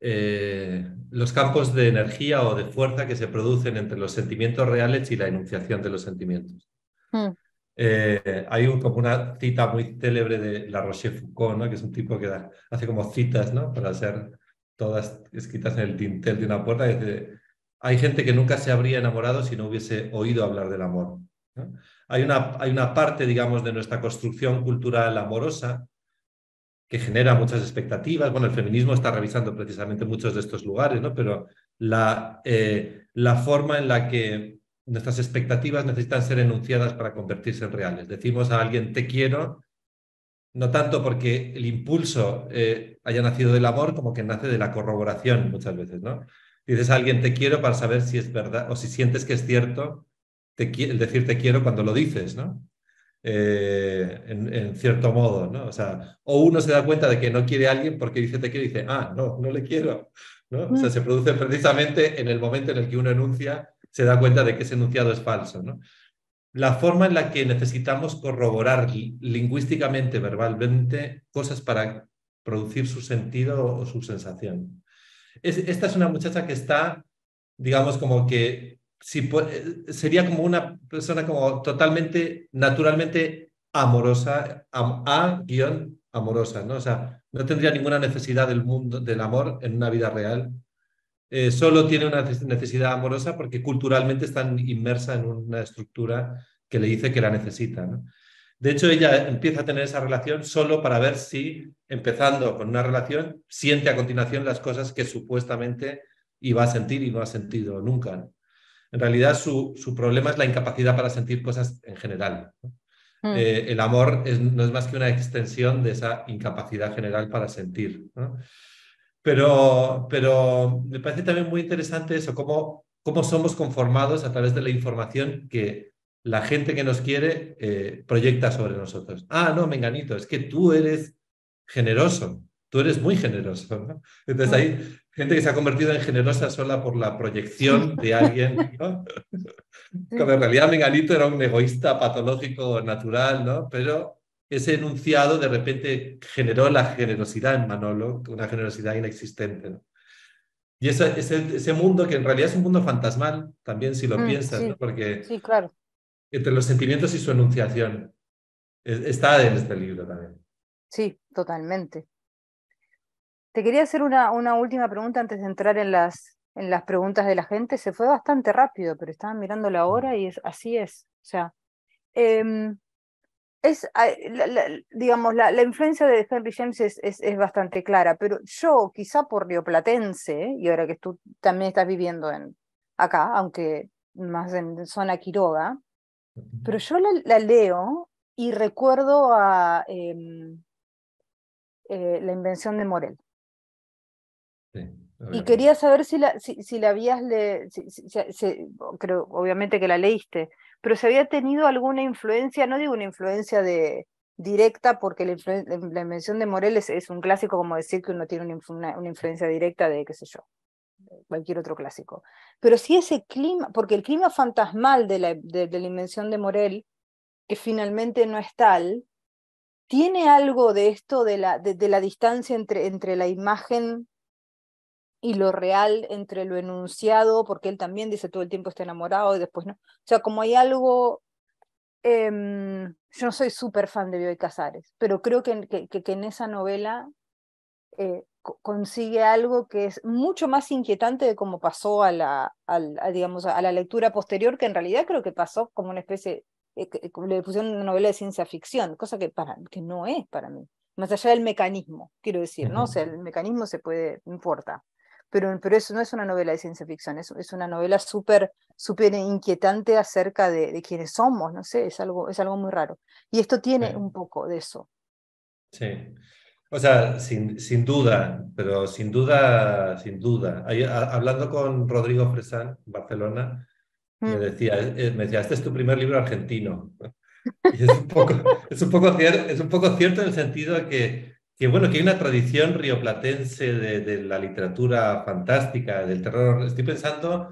Eh, los campos de energía o de fuerza que se producen entre los sentimientos reales y la enunciación de los sentimientos. Mm. Eh, hay un, como una cita muy célebre de La Rochefoucauld, ¿no? Que es un tipo que da, hace como citas, ¿no? Para ser todas escritas en el dintel de una puerta. Dice, hay gente que nunca se habría enamorado si no hubiese oído hablar del amor, ¿no? Hay una, hay una parte, digamos, de nuestra construcción cultural amorosa que genera muchas expectativas. Bueno, el feminismo está revisando precisamente muchos de estos lugares, ¿no? Pero la, eh, la forma en la que nuestras expectativas necesitan ser enunciadas para convertirse en reales. Decimos a alguien, te quiero, no tanto porque el impulso eh, haya nacido del amor, como que nace de la corroboración muchas veces, ¿no? Dices a alguien, te quiero, para saber si es verdad o si sientes que es cierto te, el decir te quiero cuando lo dices, ¿no? Eh, en, en cierto modo, ¿no? O sea, o uno se da cuenta de que no quiere a alguien porque dice te quiero y dice, ah, no, no le quiero, ¿no? O sea, se produce precisamente en el momento en el que uno enuncia, se da cuenta de que ese enunciado es falso, ¿no? La forma en la que necesitamos corroborar lingüísticamente, verbalmente, cosas para producir su sentido o su sensación. Es, esta es una muchacha que está, digamos, como que... Si, sería como una persona como totalmente, naturalmente amorosa, am, a guión amorosa, ¿no? O sea, no tendría ninguna necesidad del mundo, del amor en una vida real. Eh, solo tiene una necesidad amorosa porque culturalmente está inmersa en una estructura que le dice que la necesita, ¿no? De hecho, ella empieza a tener esa relación solo para ver si, empezando con una relación, siente a continuación las cosas que supuestamente iba a sentir y no ha sentido nunca, ¿no? En realidad su, su problema es la incapacidad para sentir cosas en general, ¿no? Mm. Eh, el amor es, no es más que una extensión de esa incapacidad general para sentir, ¿no? Pero, pero me parece también muy interesante eso, cómo, cómo somos conformados a través de la información que la gente que nos quiere eh, proyecta sobre nosotros. Ah, no, menganito, es que tú eres generoso, tú eres muy generoso, ¿no? Entonces ahí... Gente que se ha convertido en generosa sola por la proyección de alguien, ¿no? Cuando en realidad menganito era un egoísta patológico natural, ¿no? Pero ese enunciado de repente generó la generosidad en Manolo, una generosidad inexistente, ¿no? Y eso, ese, ese mundo que en realidad es un mundo fantasmal, también si lo mm, piensas, sí, ¿no? Porque sí, claro. Entre los sentimientos y su enunciación está en este libro también. Sí, totalmente. Te quería hacer una, una última pregunta antes de entrar en las, en las preguntas de la gente. Se fue bastante rápido, pero estaba mirando la hora y es, así es. O sea, eh, es, la, la, digamos, la, la influencia de Henry James es, es, es bastante clara, pero yo, quizá por rioplatense, ¿eh? Y ahora que tú también estás viviendo en, acá, aunque más en zona Quiroga, pero yo la, la leo y recuerdo a eh, eh, La invención de Morel. Sí, y quería saber si la, si, si la habías le, si, si, si, creo obviamente que la leíste, pero si había tenido alguna influencia, no digo una influencia de, directa, porque la, influ, la invención de Morel es, es un clásico, como decir que uno tiene una, una, una influencia directa de, qué sé yo, cualquier otro clásico, pero sí ese clima, porque el clima fantasmal de la, de, de la invención de Morel, que finalmente no es tal, tiene algo de esto, de la, de, de la distancia entre, entre la imagen y lo real, entre lo enunciado, porque él también dice todo el tiempo está enamorado y después no. O sea, como hay algo... Eh, yo no soy súper fan de Bioy Casares, pero creo que, que, que en esa novela eh, consigue algo que es mucho más inquietante de cómo pasó a la, a, a, digamos, a la lectura posterior, que en realidad creo que pasó como una especie... Eh, que, le pusieron una novela de ciencia ficción, cosa que, para, que no es para mí. Más allá del mecanismo, quiero decir, ¿no? O sea, el mecanismo se puede... no importa. Pero, pero eso no es una novela de ciencia ficción, es, es una novela súper súper inquietante acerca de, de quiénes somos, no sé, es algo, es algo muy raro. Y esto tiene sí. un poco de eso. Sí. O sea, sin, sin duda, pero sin duda, sin duda. Ahí, a, hablando con Rodrigo Fresán, en Barcelona, mm. me, decía, me decía, este es tu primer libro argentino. Y es, un poco, es, un poco cier, es un poco cierto en el sentido de que, que, bueno, que hay una tradición rioplatense de, de la literatura fantástica, del terror. Estoy pensando,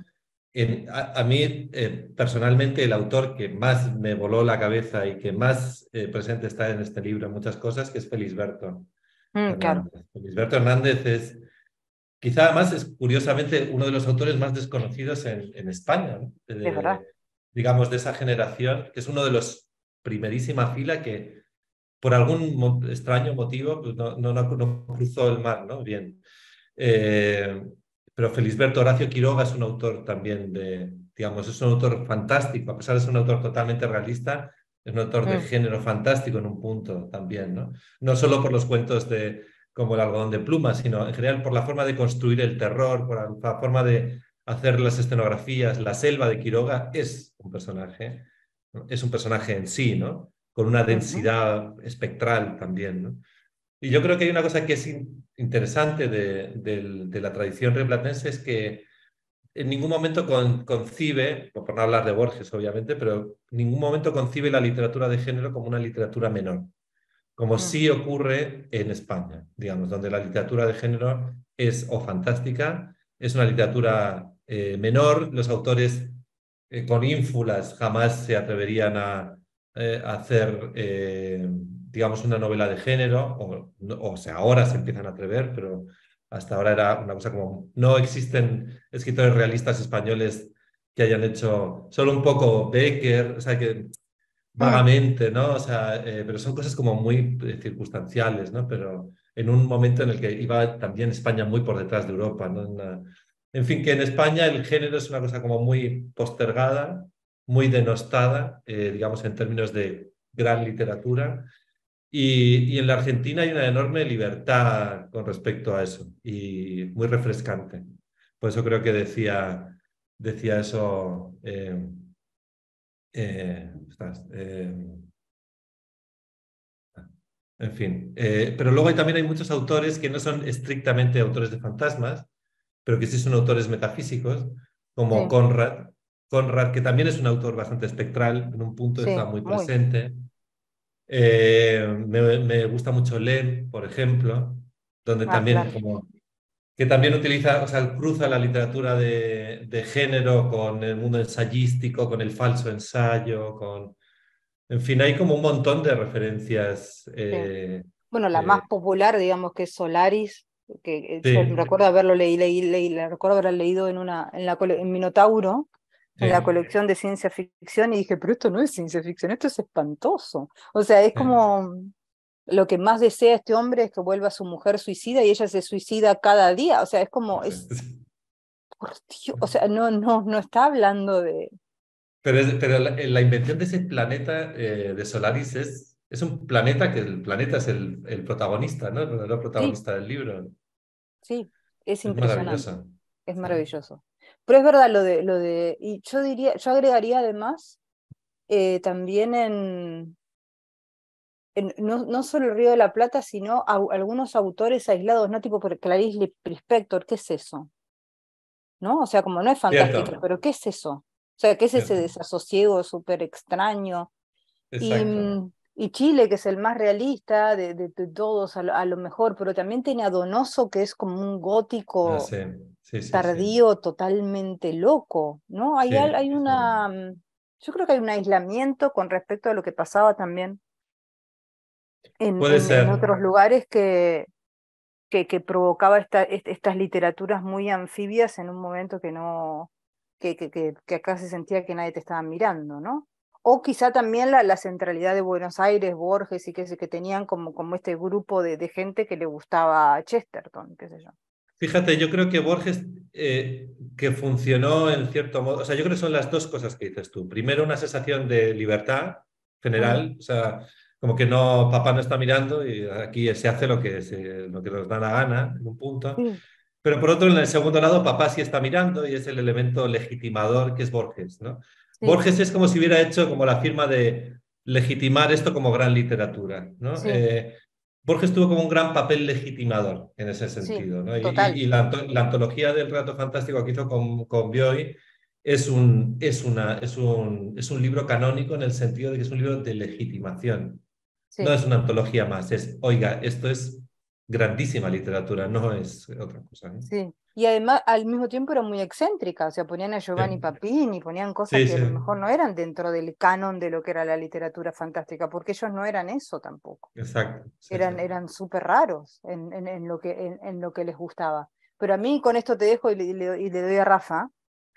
en, a, a mí eh, personalmente, el autor que más me voló la cabeza y que más eh, presente está en este libro en muchas cosas, que es Felisberto. Mm, claro. Felisberto Hernández es, quizá además es curiosamente uno de los autores más desconocidos en, en España, ¿no? De, es verdad. Digamos, de esa generación, que es uno de los primerísima fila que por algún mo extraño motivo pues no, no, no, no cruzó el mar, ¿no? Bien. Eh, pero Felisberto Horacio Quiroga es un autor también de, digamos, es un autor fantástico, a pesar de ser un autor totalmente realista. Es un autor de género fantástico en un punto también, ¿no? No solo por los cuentos de, como El algodón de plumas, sino en general por la forma de construir el terror, por la forma de hacer las escenografías. La selva de Quiroga es un personaje, es un personaje en sí, ¿no? Con una densidad espectral también, ¿no? Y yo creo que hay una cosa que es interesante de, de, de la tradición rioplatense, es que en ningún momento con, concibe, por no hablar de Borges obviamente, pero en ningún momento concibe la literatura de género como una literatura menor, como sí ocurre en España, digamos, donde la literatura de género es o fantástica, es una literatura eh, menor, los autores eh, con ínfulas jamás se atreverían a, eh, a hacer, eh, digamos, una novela de género, o, o sea, ahora se empiezan a atrever, pero... Hasta ahora era una cosa como, no existen escritores realistas españoles que hayan hecho solo un poco Becker, o sea, que vagamente, ¿no? O sea, eh, pero son cosas como muy circunstanciales, ¿no? Pero en un momento en el que iba también España muy por detrás de Europa, ¿no? En, una... en fin, que en España el género es una cosa como muy postergada, muy denostada, eh, digamos, en términos de gran literatura. Y, y en la Argentina hay una enorme libertad con respecto a eso, y muy refrescante. Por eso creo que decía, decía eso... Eh, eh, estás, eh, en fin. Eh, pero luego hay, también hay muchos autores que no son estrictamente autores de fantasmas, pero que sí son autores metafísicos, como sí. Conrad. Conrad, que también es un autor bastante espectral, en un punto sí, está muy presente... Muy. Eh, me, me gusta mucho Lem, por ejemplo, donde ah, también claro. como, que también utiliza, o sea, cruza la literatura de, de género con el mundo ensayístico, con el falso ensayo, con, en fin, hay como un montón de referencias. Eh, sí. Bueno, la eh, más popular, digamos, que es Solaris, que sí. yo recuerdo haberlo leí, leí, leí, recuerdo haber leído en una, en la en Minotauro. En la colección de ciencia ficción, y dije, pero esto no es ciencia ficción, esto es espantoso. O sea, es como lo que más desea este hombre es que vuelva a su mujer suicida, y ella se suicida cada día. O sea, es como, es, por Dios, o sea, no, no, no está hablando de... Pero, es, pero la, la invención de ese planeta eh, de Solaris es, es un planeta que el planeta es el, el protagonista, ¿no? El verdadero protagonista sí. del libro. Sí, es, es impresionante. Maravilloso. Es maravilloso. Pero es verdad lo de, lo de y yo diría, yo agregaría además eh, también en, en no, no solo el Río de la Plata, sino a, a algunos autores aislados, no tipo por Clarice Lispector, ¿qué es eso? ¿No? O sea, como no es fantástico, Cierto. pero ¿qué es eso? O sea, ¿qué es Cierto. ese desasosiego súper extraño? Exacto. Y, y Chile, que es el más realista de, de, de todos, a lo, a lo mejor, pero también tiene a Donoso, que es como un gótico. No sé. Sí, sí, tardío, sí. totalmente loco, ¿no? Hay, sí, hay una, sí. yo creo que hay un aislamiento con respecto a lo que pasaba también en, en, en otros lugares que, que, que provocaba esta, est, estas literaturas muy anfibias en un momento que no, que, que, que, que acá se sentía que nadie te estaba mirando, ¿no? O quizá también la, la centralidad de Buenos Aires, Borges, y que, que tenían como, como este grupo de, de gente que le gustaba Chesterton, qué sé yo. Fíjate, yo creo que Borges, eh, que funcionó en cierto modo, o sea, yo creo que son las dos cosas que dices tú. Primero, una sensación de libertad general, o sea, como que no, papá no está mirando y aquí se hace lo que, se, lo que nos da la gana, en un punto. Pero por otro, en el segundo lado, papá sí está mirando y es el elemento legitimador que es Borges, ¿no? Sí. Borges es como si hubiera hecho como la firma de legitimar esto como gran literatura, ¿no? Sí. Eh, Borges tuvo como un gran papel legitimador en ese sentido, sí, ¿no? Y, y, y la, la antología del relato fantástico que hizo con, con Bioy es un, es, una, es, un, es un libro canónico en el sentido de que es un libro de legitimación. Sí. No es una antología más, es, oiga, esto es grandísima literatura, no es otra cosa, ¿eh? Sí, y además al mismo tiempo era muy excéntrica, o sea, ponían a Giovanni sí. Papini, ponían cosas sí, que sí. a lo mejor no eran dentro del canon de lo que era la literatura fantástica, porque ellos no eran eso tampoco. Exacto. Sí, eran sí. eran súper raros en, en, en, lo que, en, en lo que les gustaba. Pero a mí con esto te dejo y le, y le, y le doy a Rafa.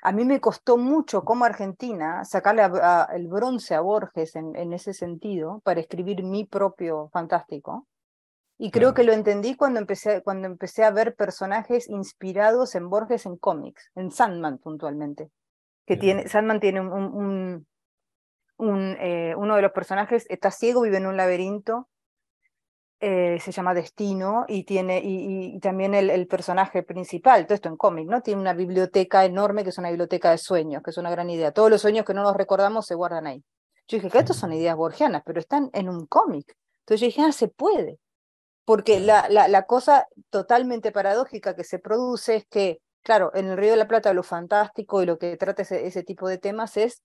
A mí me costó mucho como Argentina sacarle a, a, el bronce a Borges en, en ese sentido para escribir mi propio fantástico. Y creo que lo entendí cuando empecé, cuando empecé a ver personajes inspirados en Borges en cómics, en Sandman puntualmente. Que tiene, Sandman tiene un, un, un, eh, uno de los personajes, está ciego, vive en un laberinto. Eh, se llama Destino y tiene y, y, y también el, el personaje principal, todo esto en cómic, ¿no? Tiene una biblioteca enorme que es una biblioteca de sueños, que es una gran idea. Todos los sueños que no nos recordamos se guardan ahí. Yo dije que estos son ideas borgianas, pero están en un cómic. Entonces yo dije, ah, se puede. Porque la, la, la cosa totalmente paradójica que se produce es que, claro, en el Río de la Plata lo fantástico y lo que trata ese, ese tipo de temas es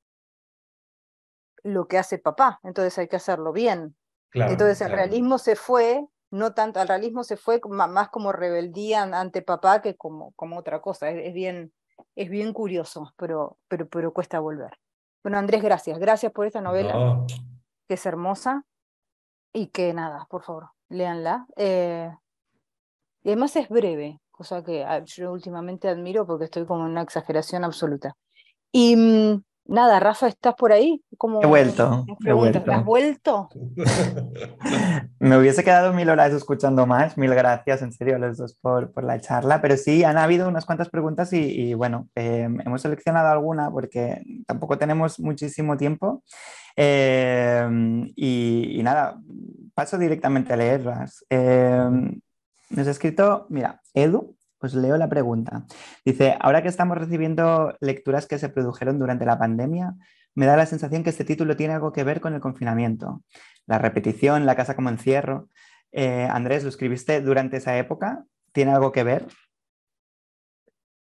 lo que hace papá, entonces hay que hacerlo bien. Claro, Entonces el claro. realismo se fue, no tanto, el realismo se fue más como rebeldía ante papá que como, como otra cosa, es, es, bien, es bien curioso, pero, pero, pero cuesta volver. Bueno, Andrés, gracias, gracias por esta novela, no. que es hermosa, y que nada, por favor, léanla. Eh, y además es breve, cosa que yo últimamente admiro porque estoy como en una exageración absoluta. Y... Nada, Rafa, ¿estás por ahí? Como, he vuelto, he vuelto. ¿Te has vuelto? Me hubiese quedado mil horas escuchando más, mil gracias, en serio, los dos por, por la charla, pero sí, han habido unas cuantas preguntas y, y bueno, eh, hemos seleccionado alguna porque tampoco tenemos muchísimo tiempo eh, y, y nada, paso directamente a leerlas. Eh, nos ha escrito, mira, Edu. Pues leo la pregunta. Dice, ahora que estamos recibiendo lecturas que se produjeron durante la pandemia, me da la sensación que este título tiene algo que ver con el confinamiento. La repetición, la casa como encierro. Eh, Andrés, ¿lo escribiste durante esa época? ¿Tiene algo que ver?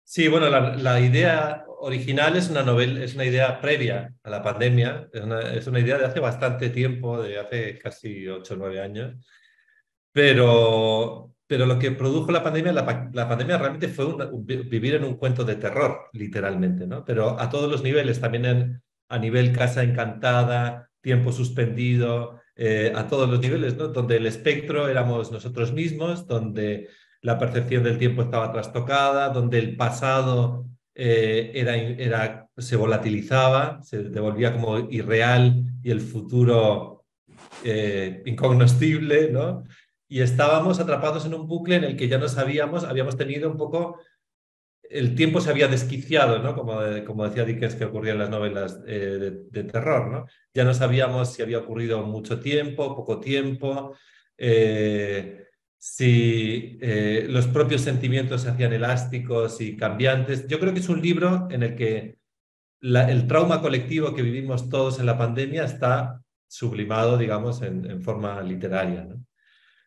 Sí, bueno, la, la idea original es una novela, es una idea previa a la pandemia. Es una, es una idea de hace bastante tiempo, de hace casi ocho o nueve años. Pero... Pero lo que produjo la pandemia, la, la pandemia realmente fue una, vivir en un cuento de terror, literalmente, ¿no? Pero a todos los niveles, también en, a nivel casa encantada, tiempo suspendido, eh, a todos los niveles, ¿no? Donde el espectro éramos nosotros mismos, donde la percepción del tiempo estaba trastocada, donde el pasado eh, era, era, se volatilizaba, se devolvía como irreal y el futuro eh, incognoscible, ¿no? Y estábamos atrapados en un bucle en el que ya no sabíamos, habíamos tenido un poco... El tiempo se había desquiciado, ¿no? Como, como decía Dickens, que ocurría en las novelas eh, de, de terror, ¿no? Ya no sabíamos si había ocurrido mucho tiempo, poco tiempo, eh, si eh, los propios sentimientos se hacían elásticos y cambiantes. Yo creo que es un libro en el que la, el trauma colectivo que vivimos todos en la pandemia está sublimado, digamos, en, en forma literaria, ¿no?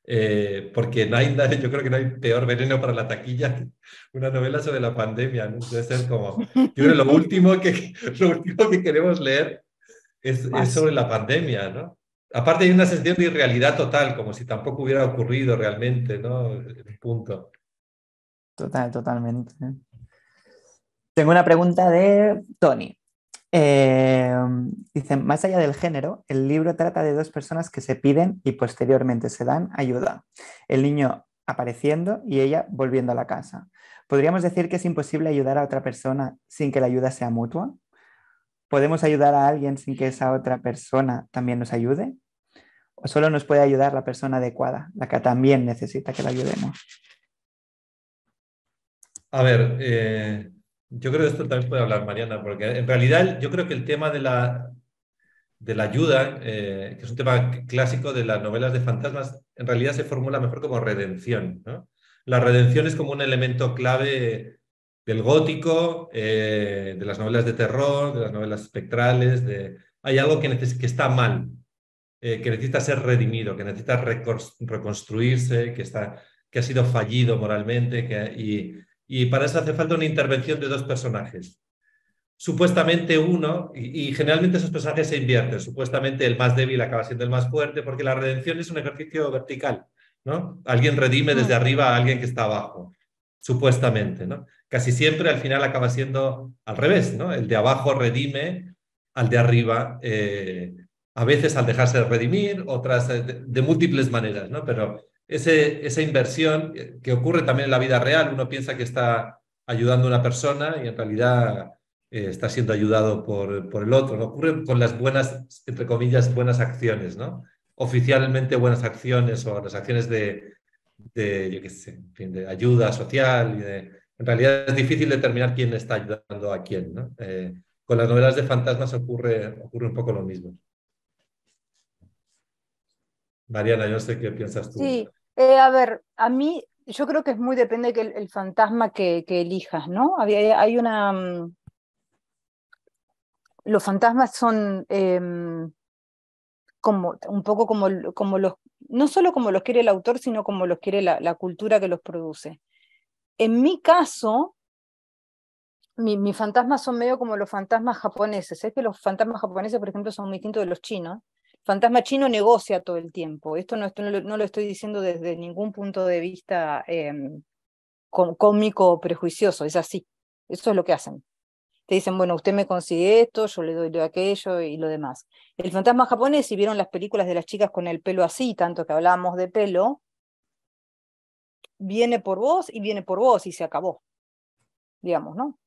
Eh, porque no hay, yo creo que no hay peor veneno para la taquilla que una novela sobre la pandemia, ¿no? Debe ser como, yo creo que lo último que, lo último que queremos leer es, es sobre la pandemia, ¿no? Aparte hay una sensación de irrealidad total, como si tampoco hubiera ocurrido realmente, ¿no? El punto. Total, totalmente. Tengo una pregunta de Tony. Eh, dicen, más allá del género, el libro trata de dos personas que se piden y posteriormente se dan ayuda. El niño apareciendo y ella volviendo a la casa. ¿Podríamos decir que es imposible ayudar a otra persona sin que la ayuda sea mutua? ¿Podemos ayudar a alguien sin que esa otra persona también nos ayude? ¿O solo nos puede ayudar la persona adecuada, la que también necesita que la ayudemos? A ver... Eh... Yo creo que esto también puede hablar Mariana, porque en realidad yo creo que el tema de la, de la ayuda, eh, que es un tema clásico de las novelas de fantasmas, en realidad se formula mejor como redención, ¿no? La redención es como un elemento clave del gótico, eh, de las novelas de terror, de las novelas espectrales, de... hay algo que, neces- que está mal, eh, que necesita ser redimido, que necesita reconstruirse, que, está, que ha sido fallido moralmente, que, y, y para eso hace falta una intervención de dos personajes. Supuestamente uno, y, y generalmente esos personajes se invierten, supuestamente el más débil acaba siendo el más fuerte, porque la redención es un ejercicio vertical, ¿no? Alguien redime desde arriba a alguien que está abajo, supuestamente, ¿no? Casi siempre al final acaba siendo al revés, ¿no? El de abajo redime al de arriba, eh, a veces al dejarse redimir, otras de, de múltiples maneras, ¿no? Pero ese, esa inversión que ocurre también en la vida real, uno piensa que está ayudando a una persona y en realidad... Eh, está siendo ayudado por, por el otro, ¿no? Ocurre con las buenas, entre comillas, buenas acciones, ¿no? Oficialmente buenas acciones o las acciones de, de yo qué sé, en fin, de ayuda social. Y de, en realidad es difícil determinar quién está ayudando a quién, ¿no? Eh, con las novelas de fantasmas ocurre, ocurre un poco lo mismo. Mariana, yo no sé qué piensas tú. Sí, eh, a ver, a mí, yo creo que es muy depende del el fantasma que, que elijas, ¿no? Hay, hay una... Los fantasmas son eh, como, un poco como, como los, no solo como los quiere el autor, sino como los quiere la, la cultura que los produce. En mi caso, mi, mis fantasmas son medio como los fantasmas japoneses. Es que los fantasmas japoneses, por ejemplo, son muy distintos de los chinos. El fantasma chino negocia todo el tiempo. Esto no, esto no, lo, no lo estoy diciendo desde ningún punto de vista eh, cómico o prejuicioso. Es así. Eso es lo que hacen. Te dicen, bueno, usted me consigue esto, yo le doy lo de aquello y lo demás. El fantasma japonés, si vieron las películas de las chicas con el pelo así, tanto que hablábamos de pelo, viene por vos y viene por vos y se acabó, digamos, ¿no?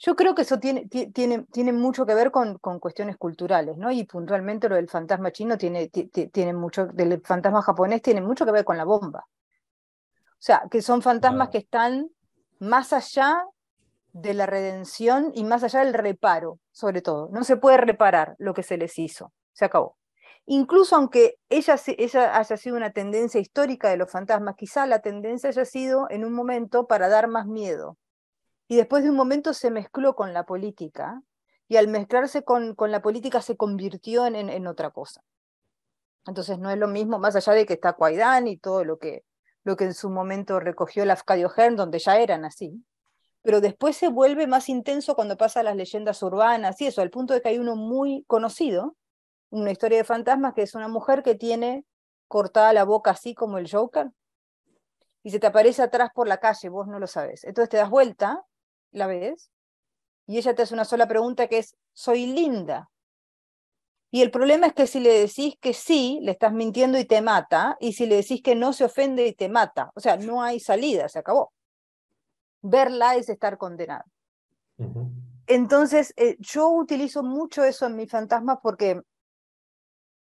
Yo creo que eso tiene, tiene, tiene mucho que ver con, con cuestiones culturales, ¿no? Y puntualmente lo del fantasma chino tiene, tiene mucho, del fantasma japonés tiene mucho que ver con la bomba. O sea, que son fantasmas que están más allá de la redención y más allá del reparo, sobre todo. No se puede reparar lo que se les hizo, se acabó. Incluso aunque ella, ella haya sido una tendencia histórica de los fantasmas, quizá la tendencia haya sido en un momento para dar más miedo. Y después de un momento se mezcló con la política, y al mezclarse con, con la política se convirtió en, en, en otra cosa. Entonces no es lo mismo, más allá de que está Kwaidan y todo lo que, lo que en su momento recogió la Afcadio Hearn, donde ya eran así, pero después se vuelve más intenso cuando pasa a las leyendas urbanas y eso, al punto de que hay uno muy conocido, una historia de fantasmas, que es una mujer que tiene cortada la boca así como el Joker, y se te aparece atrás por la calle, vos no lo sabés. Entonces te das vuelta, la ves, y ella te hace una sola pregunta que es, ¿soy linda? Y el problema es que si le decís que sí, le estás mintiendo y te mata, y si le decís que no, se ofende y te mata. O sea, no hay salida, se acabó. Verla es estar condenado. Uh-huh. Entonces, eh, yo utilizo mucho eso en mis fantasmas porque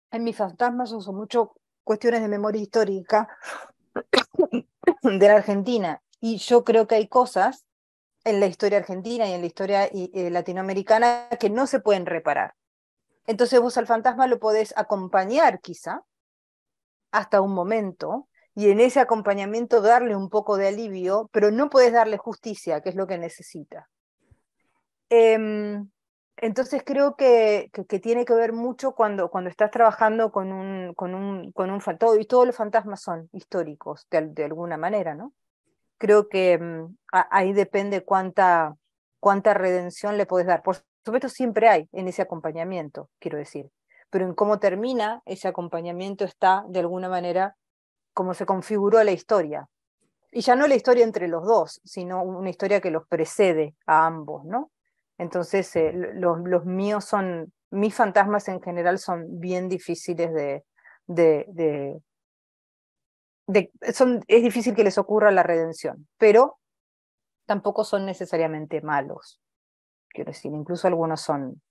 en mis fantasmas uso mucho cuestiones de memoria histórica de la Argentina. Y yo creo que hay cosas en la historia argentina y en la historia eh, latinoamericana que no se pueden reparar. Entonces vos al fantasma lo podés acompañar quizá hasta un momento, y en ese acompañamiento darle un poco de alivio, pero no podés darle justicia, que es lo que necesita. Eh, entonces creo que, que, que tiene que ver mucho cuando, cuando estás trabajando con un, con un, con un fantasma, y todos los fantasmas son históricos, de, de alguna manera, ¿no? Creo que um, a, ahí depende cuánta, cuánta redención le podés dar. Por supuesto siempre hay en ese acompañamiento, quiero decir, pero en cómo termina ese acompañamiento está, de alguna manera, cómo se configuró la historia. Y ya no la historia entre los dos, sino una historia que los precede a ambos, ¿no? Entonces, eh, los, los míos son, mis fantasmas en general son bien difíciles de... de, de, de son, es difícil que les ocurra la redención, pero tampoco son necesariamente malos. Quiero decir, incluso algunos son...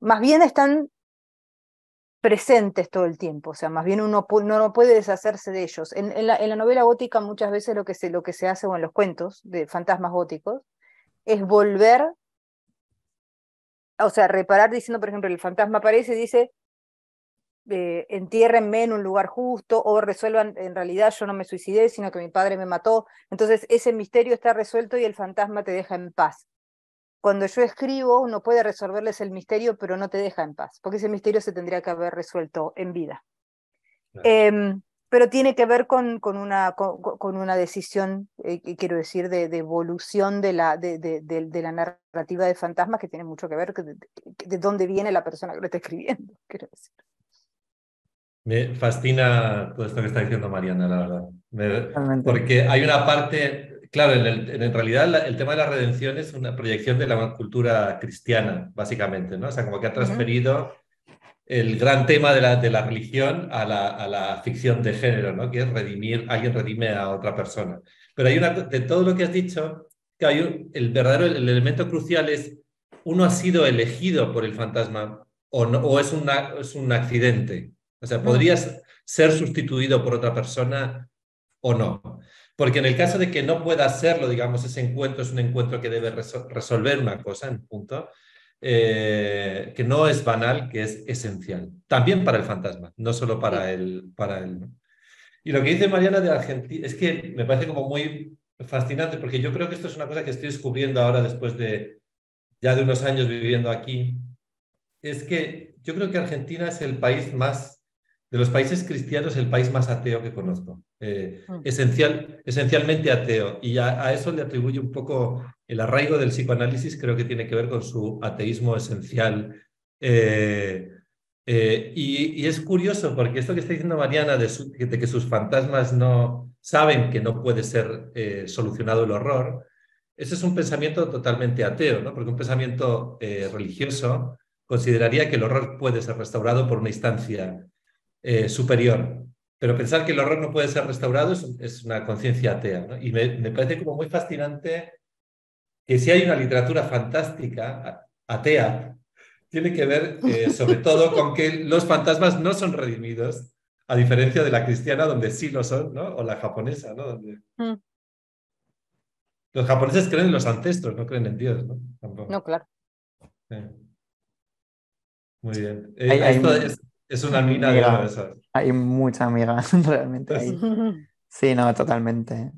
Más bien están... presentes todo el tiempo, o sea, más bien uno no, no puede deshacerse de ellos. En, en, la, en la novela gótica muchas veces lo que, se, lo que se hace, o en los cuentos de fantasmas góticos, es volver, o sea, reparar diciendo, por ejemplo, el fantasma aparece y dice, eh, entiérrenme en un lugar justo, o resuelvan, en realidad yo no me suicidé, sino que mi padre me mató. Entonces ese misterio está resuelto y el fantasma te deja en paz. cuando yo escribo, uno puede resolverles el misterio, pero no te deja en paz, porque ese misterio se tendría que haber resuelto en vida. Claro. Eh, pero tiene que ver con, con, una, con, con una decisión, eh, quiero decir, de, de evolución de la, de, de, de, de la narrativa de fantasmas, que tiene mucho que ver de, de dónde viene la persona que lo está escribiendo, quiero decir. Me fascina todo esto que está diciendo Mariana, la verdad. Me, porque hay una parte... Claro, en, el, en realidad la, el tema de la redención es una proyección de la cultura cristiana, básicamente, ¿no? O sea, como que ha transferido el gran tema de la, de la religión a la, a la ficción de género, ¿no? Que es redimir, alguien redime a otra persona. Pero hay una, de todo lo que has dicho, que hay un, el verdadero el elemento crucial es, uno ha sido elegido por el fantasma o, no, o es, una, es un accidente. O sea, podrías ser sustituido por otra persona o no. Porque en el caso de que no pueda hacerlo, digamos, ese encuentro es un encuentro que debe reso- resolver una cosa, en punto, eh, que no es banal, que es esencial. También para el fantasma, no solo para él. Para el... Y lo que dice Mariana de Argentina es que me parece como muy fascinante, porque yo creo que esto es una cosa que estoy descubriendo ahora después de ya de unos años viviendo aquí. Es que yo creo que Argentina es el país más... de los países cristianos, el país más ateo que conozco. Eh, esencial, esencialmente ateo. Y a, a eso le atribuye un poco el arraigo del psicoanálisis, creo que tiene que ver con su ateísmo esencial. Eh, eh, y, y es curioso, porque esto que está diciendo Mariana, de, su, de que sus fantasmas no saben que no puede ser eh, solucionado el horror, ese es un pensamiento totalmente ateo, ¿no? Porque un pensamiento eh, religioso consideraría que el horror puede ser restaurado por una instancia Eh, superior, pero pensar que el horror no puede ser restaurado es, es una conciencia atea, ¿no? Y me, me parece como muy fascinante que si hay una literatura fantástica atea, tiene que ver eh, sobre todo con que los fantasmas no son redimidos, a diferencia de la cristiana, donde sí lo son, ¿no? O la japonesa, ¿no? Donde... Mm. Los japoneses creen en los ancestros, no creen en Dios, ¿no? Tampoco. No, claro. Eh. Muy bien. Eh, hay, esto hay... es... Es una mina de cabezas. Hay mucha amiga, realmente. Ahí. Sí, no, totalmente.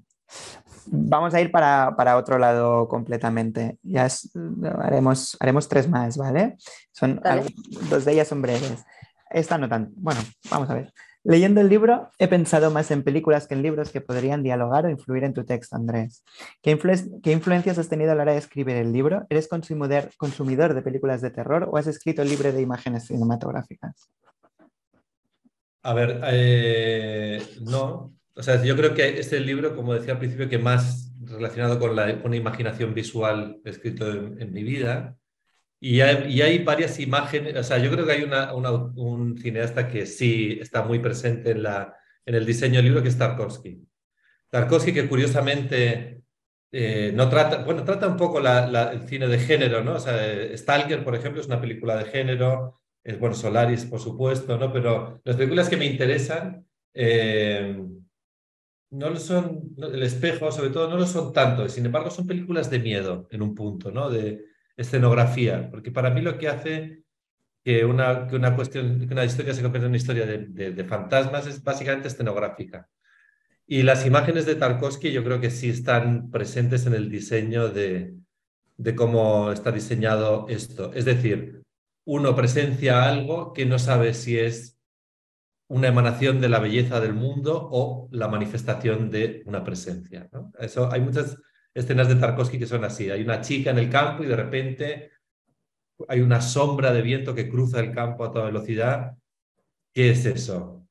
Vamos a ir para, para otro lado completamente. Ya es, haremos, haremos tres más, ¿vale? Son, al, dos de ellas son breves. Esta no tanto. Bueno, vamos a ver. Leyendo el libro, he pensado más en películas que en libros que podrían dialogar o influir en tu texto, Andrés. ¿Qué, influ- qué influencias has tenido a la hora de escribir el libro? ¿Eres consumidor, consumidor de películas de terror o has escrito libre de imágenes cinematográficas? A ver, eh, no. O sea, yo creo que este libro, como decía al principio, que más relacionado con la una imaginación visual he escrito en, en mi vida. Y hay, y hay varias imágenes. O sea, yo creo que hay una, una, un cineasta que sí está muy presente en, la, en el diseño del libro, que es Tarkovsky. Tarkovsky, que curiosamente eh, no trata... Bueno, trata un poco la, la, el cine de género, ¿no? O sea, Stalker, por ejemplo, es una película de género... Es, bueno, Solaris, por supuesto, ¿no? Pero las películas que me interesan eh, no lo son, El espejo, sobre todo, no lo son tanto. Sin embargo, son películas de miedo, en un punto, ¿no? De escenografía. Porque para mí lo que hace que una, que una, cuestión, que una historia se convierta en una historia de, de, de fantasmas es básicamente escenográfica. Y las imágenes de Tarkovsky yo creo que sí están presentes en el diseño de, de cómo está diseñado esto. Es decir... Uno presencia algo que no sabe si es una emanación de la belleza del mundo o la manifestación de una presencia, ¿no? Eso, hay muchas escenas de Tarkovsky que son así. Hay una chica en el campo y de repente hay una sombra de viento que cruza el campo a toda velocidad. ¿Qué es eso?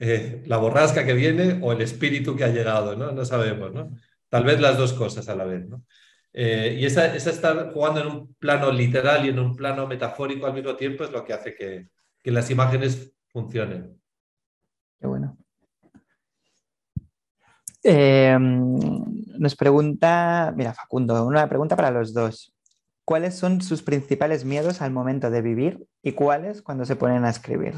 Eh, ¿la borrasca que viene o el espíritu que ha llegado, ¿no? No sabemos, ¿no? Tal vez las dos cosas a la vez, ¿no? Eh, y esa, esa estar jugando en un plano literal y en un plano metafórico al mismo tiempo es lo que hace que, que las imágenes funcionen. Qué bueno. Eh, nos pregunta, mira, Facundo, una pregunta para los dos. ¿Cuáles son sus principales miedos al momento de vivir y cuáles cuando se ponen a escribir?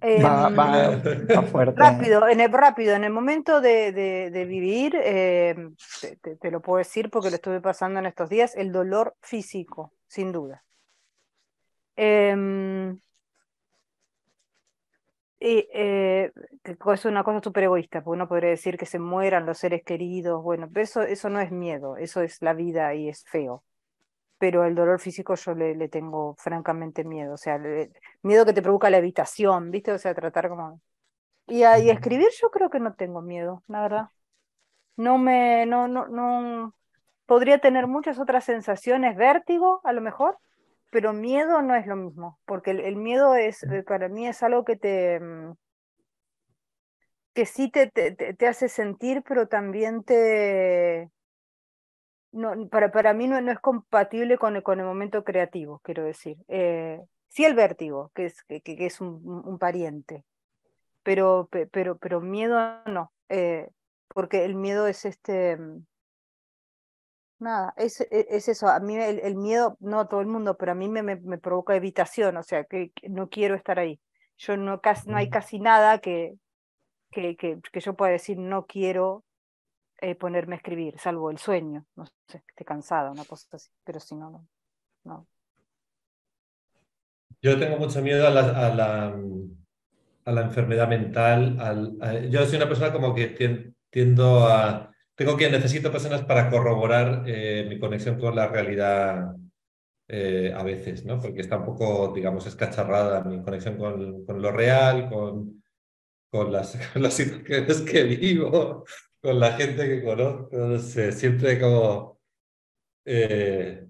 Eh, va, va, va fuerte. Rápido, en el, rápido, en el momento de, de, de vivir, eh, te, te lo puedo decir porque lo estuve pasando en estos días, el dolor físico, sin duda. Eh, Y eh, es una cosa súper egoísta, porque uno podría decir que se mueran los seres queridos, bueno, pero eso, eso no es miedo, eso es la vida y es feo. Pero el dolor físico yo le, le tengo francamente miedo, o sea, le, miedo que te provoca la evitación, ¿viste? O sea, tratar como... Y a y escribir yo creo que no tengo miedo, la verdad. No me... no no no Podría tener muchas otras sensaciones, vértigo a lo mejor, pero miedo no es lo mismo, porque el, el miedo es, para mí es algo que te... que sí te, te, te hace sentir, pero también te... No, para, para mí no, no es compatible con el, con el momento creativo, quiero decir. Eh, sí el vértigo, que es, que, que es un, un pariente, pero, pero, pero miedo no, eh, porque el miedo es este... Nada, es, es, es eso, a mí el, el miedo, no a todo el mundo, pero a mí me, me, me provoca evitación, o sea, que, que no quiero estar ahí. Yo no, casi, no hay casi nada que, que, que, que yo pueda decir no quiero Eh, ponerme a escribir, salvo el sueño, no sé, esté cansada, una cosa así, pero si no, no, no. Yo tengo mucho miedo a la, a la, a la enfermedad mental, al, a, yo soy una persona como que tiendo a, tengo que, necesito personas para corroborar eh, mi conexión con la realidad eh, a veces, ¿no? Porque está un poco, digamos, escacharrada mi conexión con, con lo real, con, con, las, con las situaciones que vivo, con la gente que conozco, no sé, siempre como... Eh,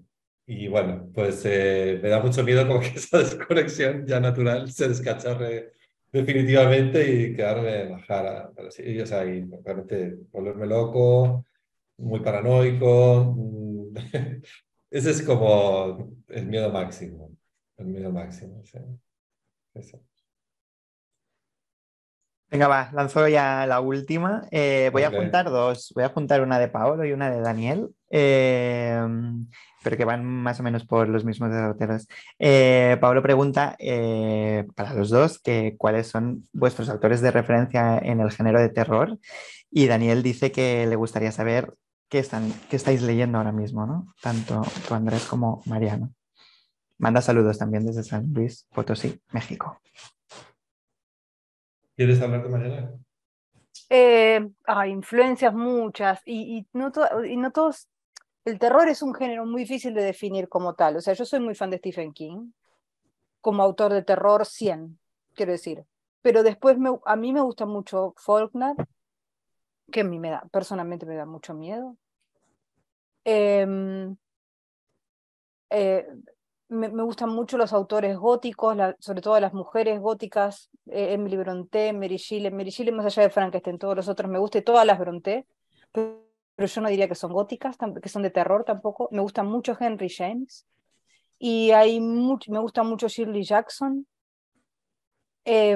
y bueno, pues eh, me da mucho miedo como que esa desconexión ya natural se descacharre definitivamente y quedarme en la jara. Sí, o sea, y realmente volverme loco, muy paranoico. Ese es como el miedo máximo. El miedo máximo, sí. Eso. Venga, va, lanzo ya la última. Eh, voy okay. a juntar dos. Voy a juntar una de Paolo y una de Daniel, eh, pero que van más o menos por los mismos autores. Eh, Paolo pregunta eh, para los dos que cuáles son vuestros autores de referencia en el género de terror, y Daniel dice que le gustaría saber qué, están, qué estáis leyendo ahora mismo, ¿no? Tanto tú, Andrés, como Mariano. Manda saludos también desde San Luis Potosí, México. ¿Quieres hablar de Mariana? Eh, ah, influencias muchas, y, y, no to- y no todos... El terror es un género muy difícil de definir como tal, o sea, yo soy muy fan de Stephen King, como autor de terror cien, quiero decir, pero después me, a mí me gusta mucho Faulkner, que a mí me da, personalmente me da mucho miedo. Eh, eh, Me, me gustan mucho los autores góticos, la, sobre todo las mujeres góticas, eh, Emily Brontë, Mary Shelley, Mary Shelley más allá de Frankenstein, todos los otros me gustan, todas las Brontë, pero, pero yo no diría que son góticas, tam, que son de terror tampoco. Me gusta mucho Henry James, y hay much, me gusta mucho Shirley Jackson, eh,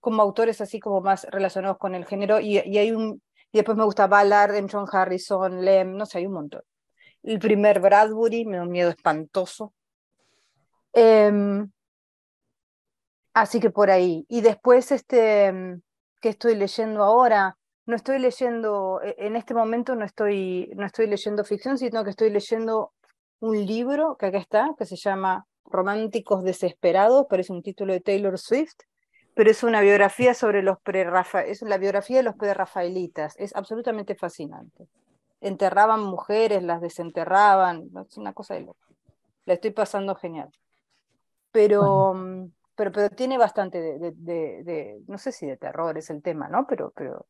como autores así como más relacionados con el género, y, y, hay un, y después me gusta Ballard, M. John Harrison, Lem, no sé, hay un montón. El primer Bradbury, me da un miedo espantoso. Eh, así que por ahí. Y después, este, ¿qué estoy leyendo ahora? No estoy leyendo, en este momento no estoy, no estoy leyendo ficción, sino que estoy leyendo un libro que acá está, que se llama Románticos Desesperados, parece un título de Taylor Swift, pero es una biografía sobre los pre-Rafa, es la biografía de los pre-rafaelitas, es absolutamente fascinante. Enterraban mujeres, las desenterraban, es una cosa de loco. La estoy pasando genial. Pero, bueno. pero, pero tiene bastante de, de, de, de, no sé si de terror es el tema, ¿no? Pero, pero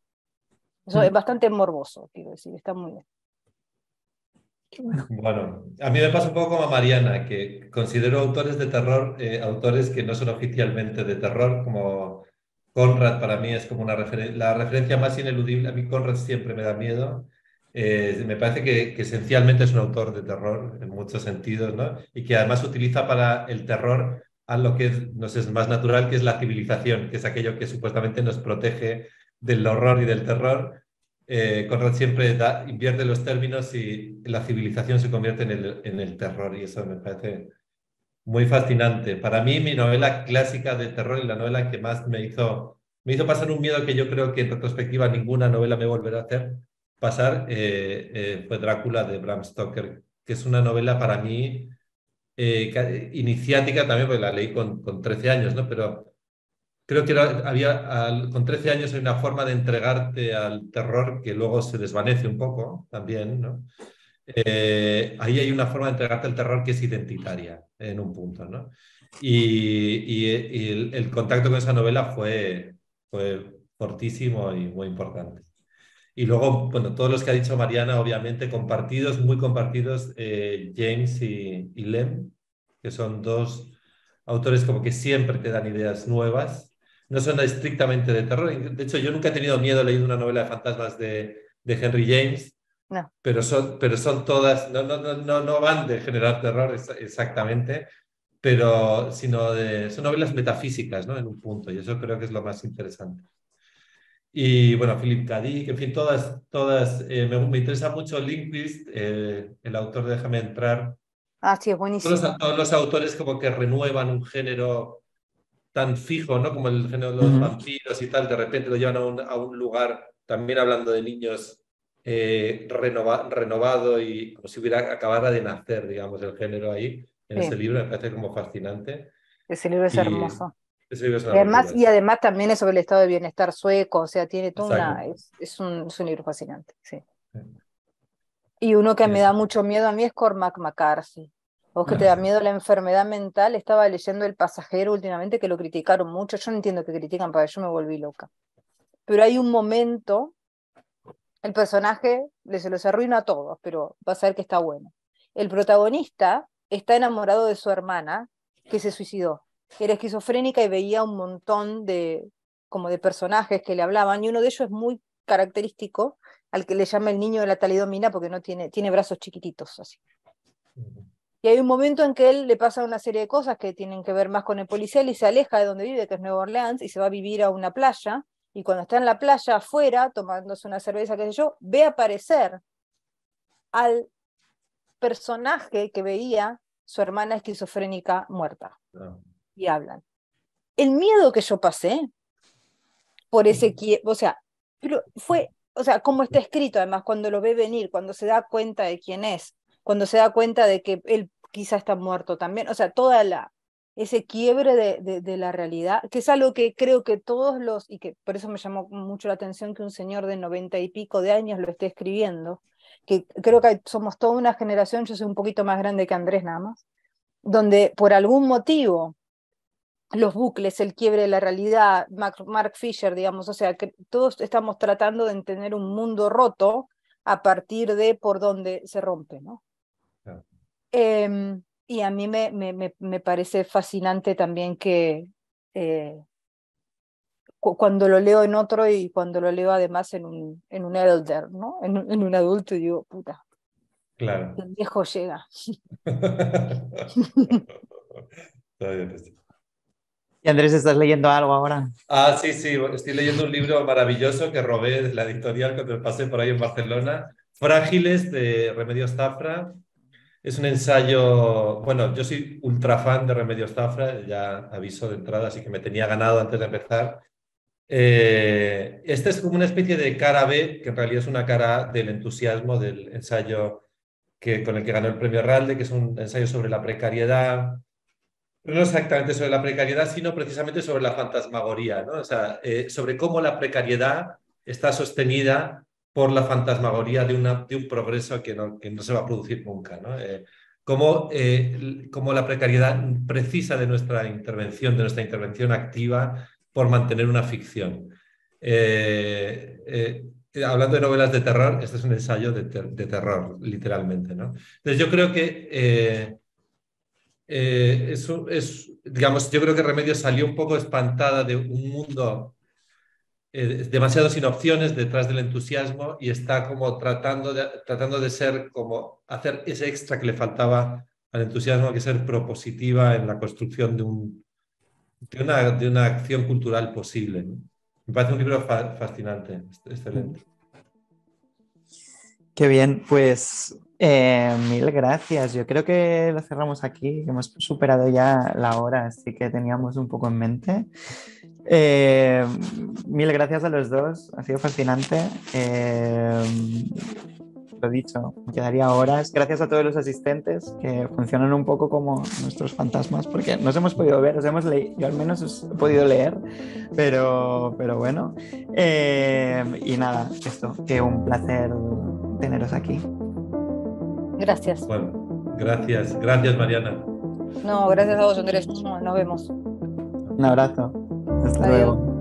eso es bastante morboso, quiero decir, está muy bien. Bueno. bueno, a mí me pasa un poco como a Mariana, que considero autores de terror, eh, autores que no son oficialmente de terror, como Conrad para mí es como una referen- la referencia más ineludible. A mí Conrad siempre me da miedo. Eh, me parece que, que esencialmente es un autor de terror en muchos sentidos, ¿no? Y que además utiliza para el terror a lo que es, nos es más natural, que es la civilización, que es aquello que supuestamente nos protege del horror y del terror. Eh, Conrad siempre da, invierte los términos y la civilización se convierte en el, en el terror, y eso me parece muy fascinante. Para mí, mi novela clásica de terror y la novela que más me hizo, me hizo pasar un miedo que yo creo que en retrospectiva ninguna novela me volverá a hacer pasar eh, eh, fue Drácula de Bram Stoker, que es una novela para mí eh, iniciática también, porque la leí con, con trece años, ¿no? Pero creo que era, había, al, con trece años hay una forma de entregarte al terror que luego se desvanece un poco también, ¿no? Eh, ahí hay una forma de entregarte al terror que es identitaria en un punto, ¿no? Y, y, y el, el contacto con esa novela fue, fue fortísimo y muy importante. Y luego, bueno, todos los que ha dicho Mariana, obviamente, compartidos, muy compartidos, eh, James y, y Lem, que son dos autores como que siempre te dan ideas nuevas. No son estrictamente de terror. De hecho, yo nunca he tenido miedo leyendo una novela de fantasmas de, de Henry James, no. pero, son, pero son todas, no, no, no, no van de generar terror exactamente, pero sino de, son novelas metafísicas, ¿no? En un punto, y eso creo que es lo más interesante. Y bueno, Philip K. Dick, en fin, todas, todas eh, me, me interesa mucho Lindquist, eh, el autor de Déjame entrar. Ah, sí, es buenísimo. Todos, todos los autores como que renuevan un género tan fijo, ¿no? Como el género de los uh-huh. vampiros y tal, de repente lo llevan a un, a un lugar, también hablando de niños, eh, renova, renovado y como si hubiera acabara de nacer, digamos, el género ahí, en sí. ese libro, me parece como fascinante. Ese libro es y, hermoso. Y además, y además también es sobre el estado de bienestar sueco, o sea, tiene toda una, es, es, un, es un libro fascinante, sí. Y uno que sí. me da mucho miedo a mí es Cormac McCarthy. Vos que ah. te da miedo la enfermedad mental, estaba leyendo El pasajero últimamente, que lo criticaron mucho, yo no entiendo que critican, porque yo me volví loca. Pero hay un momento, el personaje le se los arruina a todos, pero va a saber que está bueno. El protagonista está enamorado de su hermana, que se suicidó. Era esquizofrénica y veía un montón de, como de personajes que le hablaban, y uno de ellos es muy característico, al que le llama el niño de la talidomina, porque no tiene, tiene brazos chiquititos así. Y hay un momento en que él le pasa una serie de cosas que tienen que ver más con el policial, y se aleja de donde vive, que es Nueva Orleans, y se va a vivir a una playa, y cuando está en la playa afuera, tomándose una cerveza, qué sé yo, ve aparecer al personaje que veía su hermana esquizofrénica muerta. No. Y hablan. El miedo que yo pasé por ese, o sea, pero fue, o sea, como está escrito además, cuando lo ve venir, cuando se da cuenta de quién es, cuando se da cuenta de que él quizá está muerto también, o sea, toda la, ese quiebre de, de, de la realidad, que es algo que creo que todos los, y que por eso me llamó mucho la atención que un señor de noventa y pico de años lo esté escribiendo, que creo que somos toda una generación, yo soy un poquito más grande que Andrés nada más, donde por algún motivo los bucles, el quiebre de la realidad, Mark Fisher, digamos, o sea, que todos estamos tratando de entender un mundo roto a partir de por dónde se rompe, ¿no? Claro. Eh, y a mí me, me, me, me parece fascinante también que eh, cu cuando lo leo en otro y cuando lo leo además en un, en un elder, ¿no? En, en un adulto, y digo, puta, claro. El viejo llega. Está bien, y Andrés, ¿estás leyendo algo ahora? Ah, sí, sí, estoy leyendo un libro maravilloso que robé de la editorial cuando pasé por ahí en Barcelona, Frágiles, de Remedios Zafra. Es un ensayo, bueno, yo soy ultra fan de Remedios Zafra, ya aviso de entrada, así que me tenía ganado antes de empezar. Eh, este es como una especie de cara B, que en realidad es una cara del entusiasmo del ensayo que, con el que ganó el premio Ralde, que es un ensayo sobre la precariedad, no exactamente sobre la precariedad, sino precisamente sobre la fantasmagoría, ¿no? O sea, eh, sobre cómo la precariedad está sostenida por la fantasmagoría de, una, de un progreso que no, que no se va a producir nunca, ¿no? Eh, cómo, eh, cómo la precariedad precisa de nuestra intervención, de nuestra intervención activa por mantener una ficción. Eh, eh, hablando de novelas de terror, este es un ensayo de, ter de terror, literalmente, ¿no? Entonces yo creo que... Eh, Eh, eso es, digamos, yo creo que Remedios salió un poco espantada de un mundo eh, demasiado sin opciones detrás del entusiasmo, y está como tratando de, tratando de ser como hacer ese extra que le faltaba al entusiasmo, que es ser propositiva en la construcción de, un, de, una, de una acción cultural posible, ¿no? Me parece un libro fa fascinante, excelente. Qué bien, pues eh, mil gracias. Yo creo que lo cerramos aquí, que hemos superado ya la hora, así que teníamos un poco en mente. Eh, mil gracias a los dos, ha sido fascinante. Eh, lo dicho, me quedaría horas. Gracias a todos los asistentes que funcionan un poco como nuestros fantasmas, porque nos hemos podido ver, os hemos leído, yo al menos os he podido leer, pero, pero bueno. Eh, y nada, esto, que un placer teneros aquí. Gracias. Bueno, gracias, gracias Mariana. No, gracias a vos, Andrés. Nos vemos. Un abrazo. Hasta Adiós. Luego.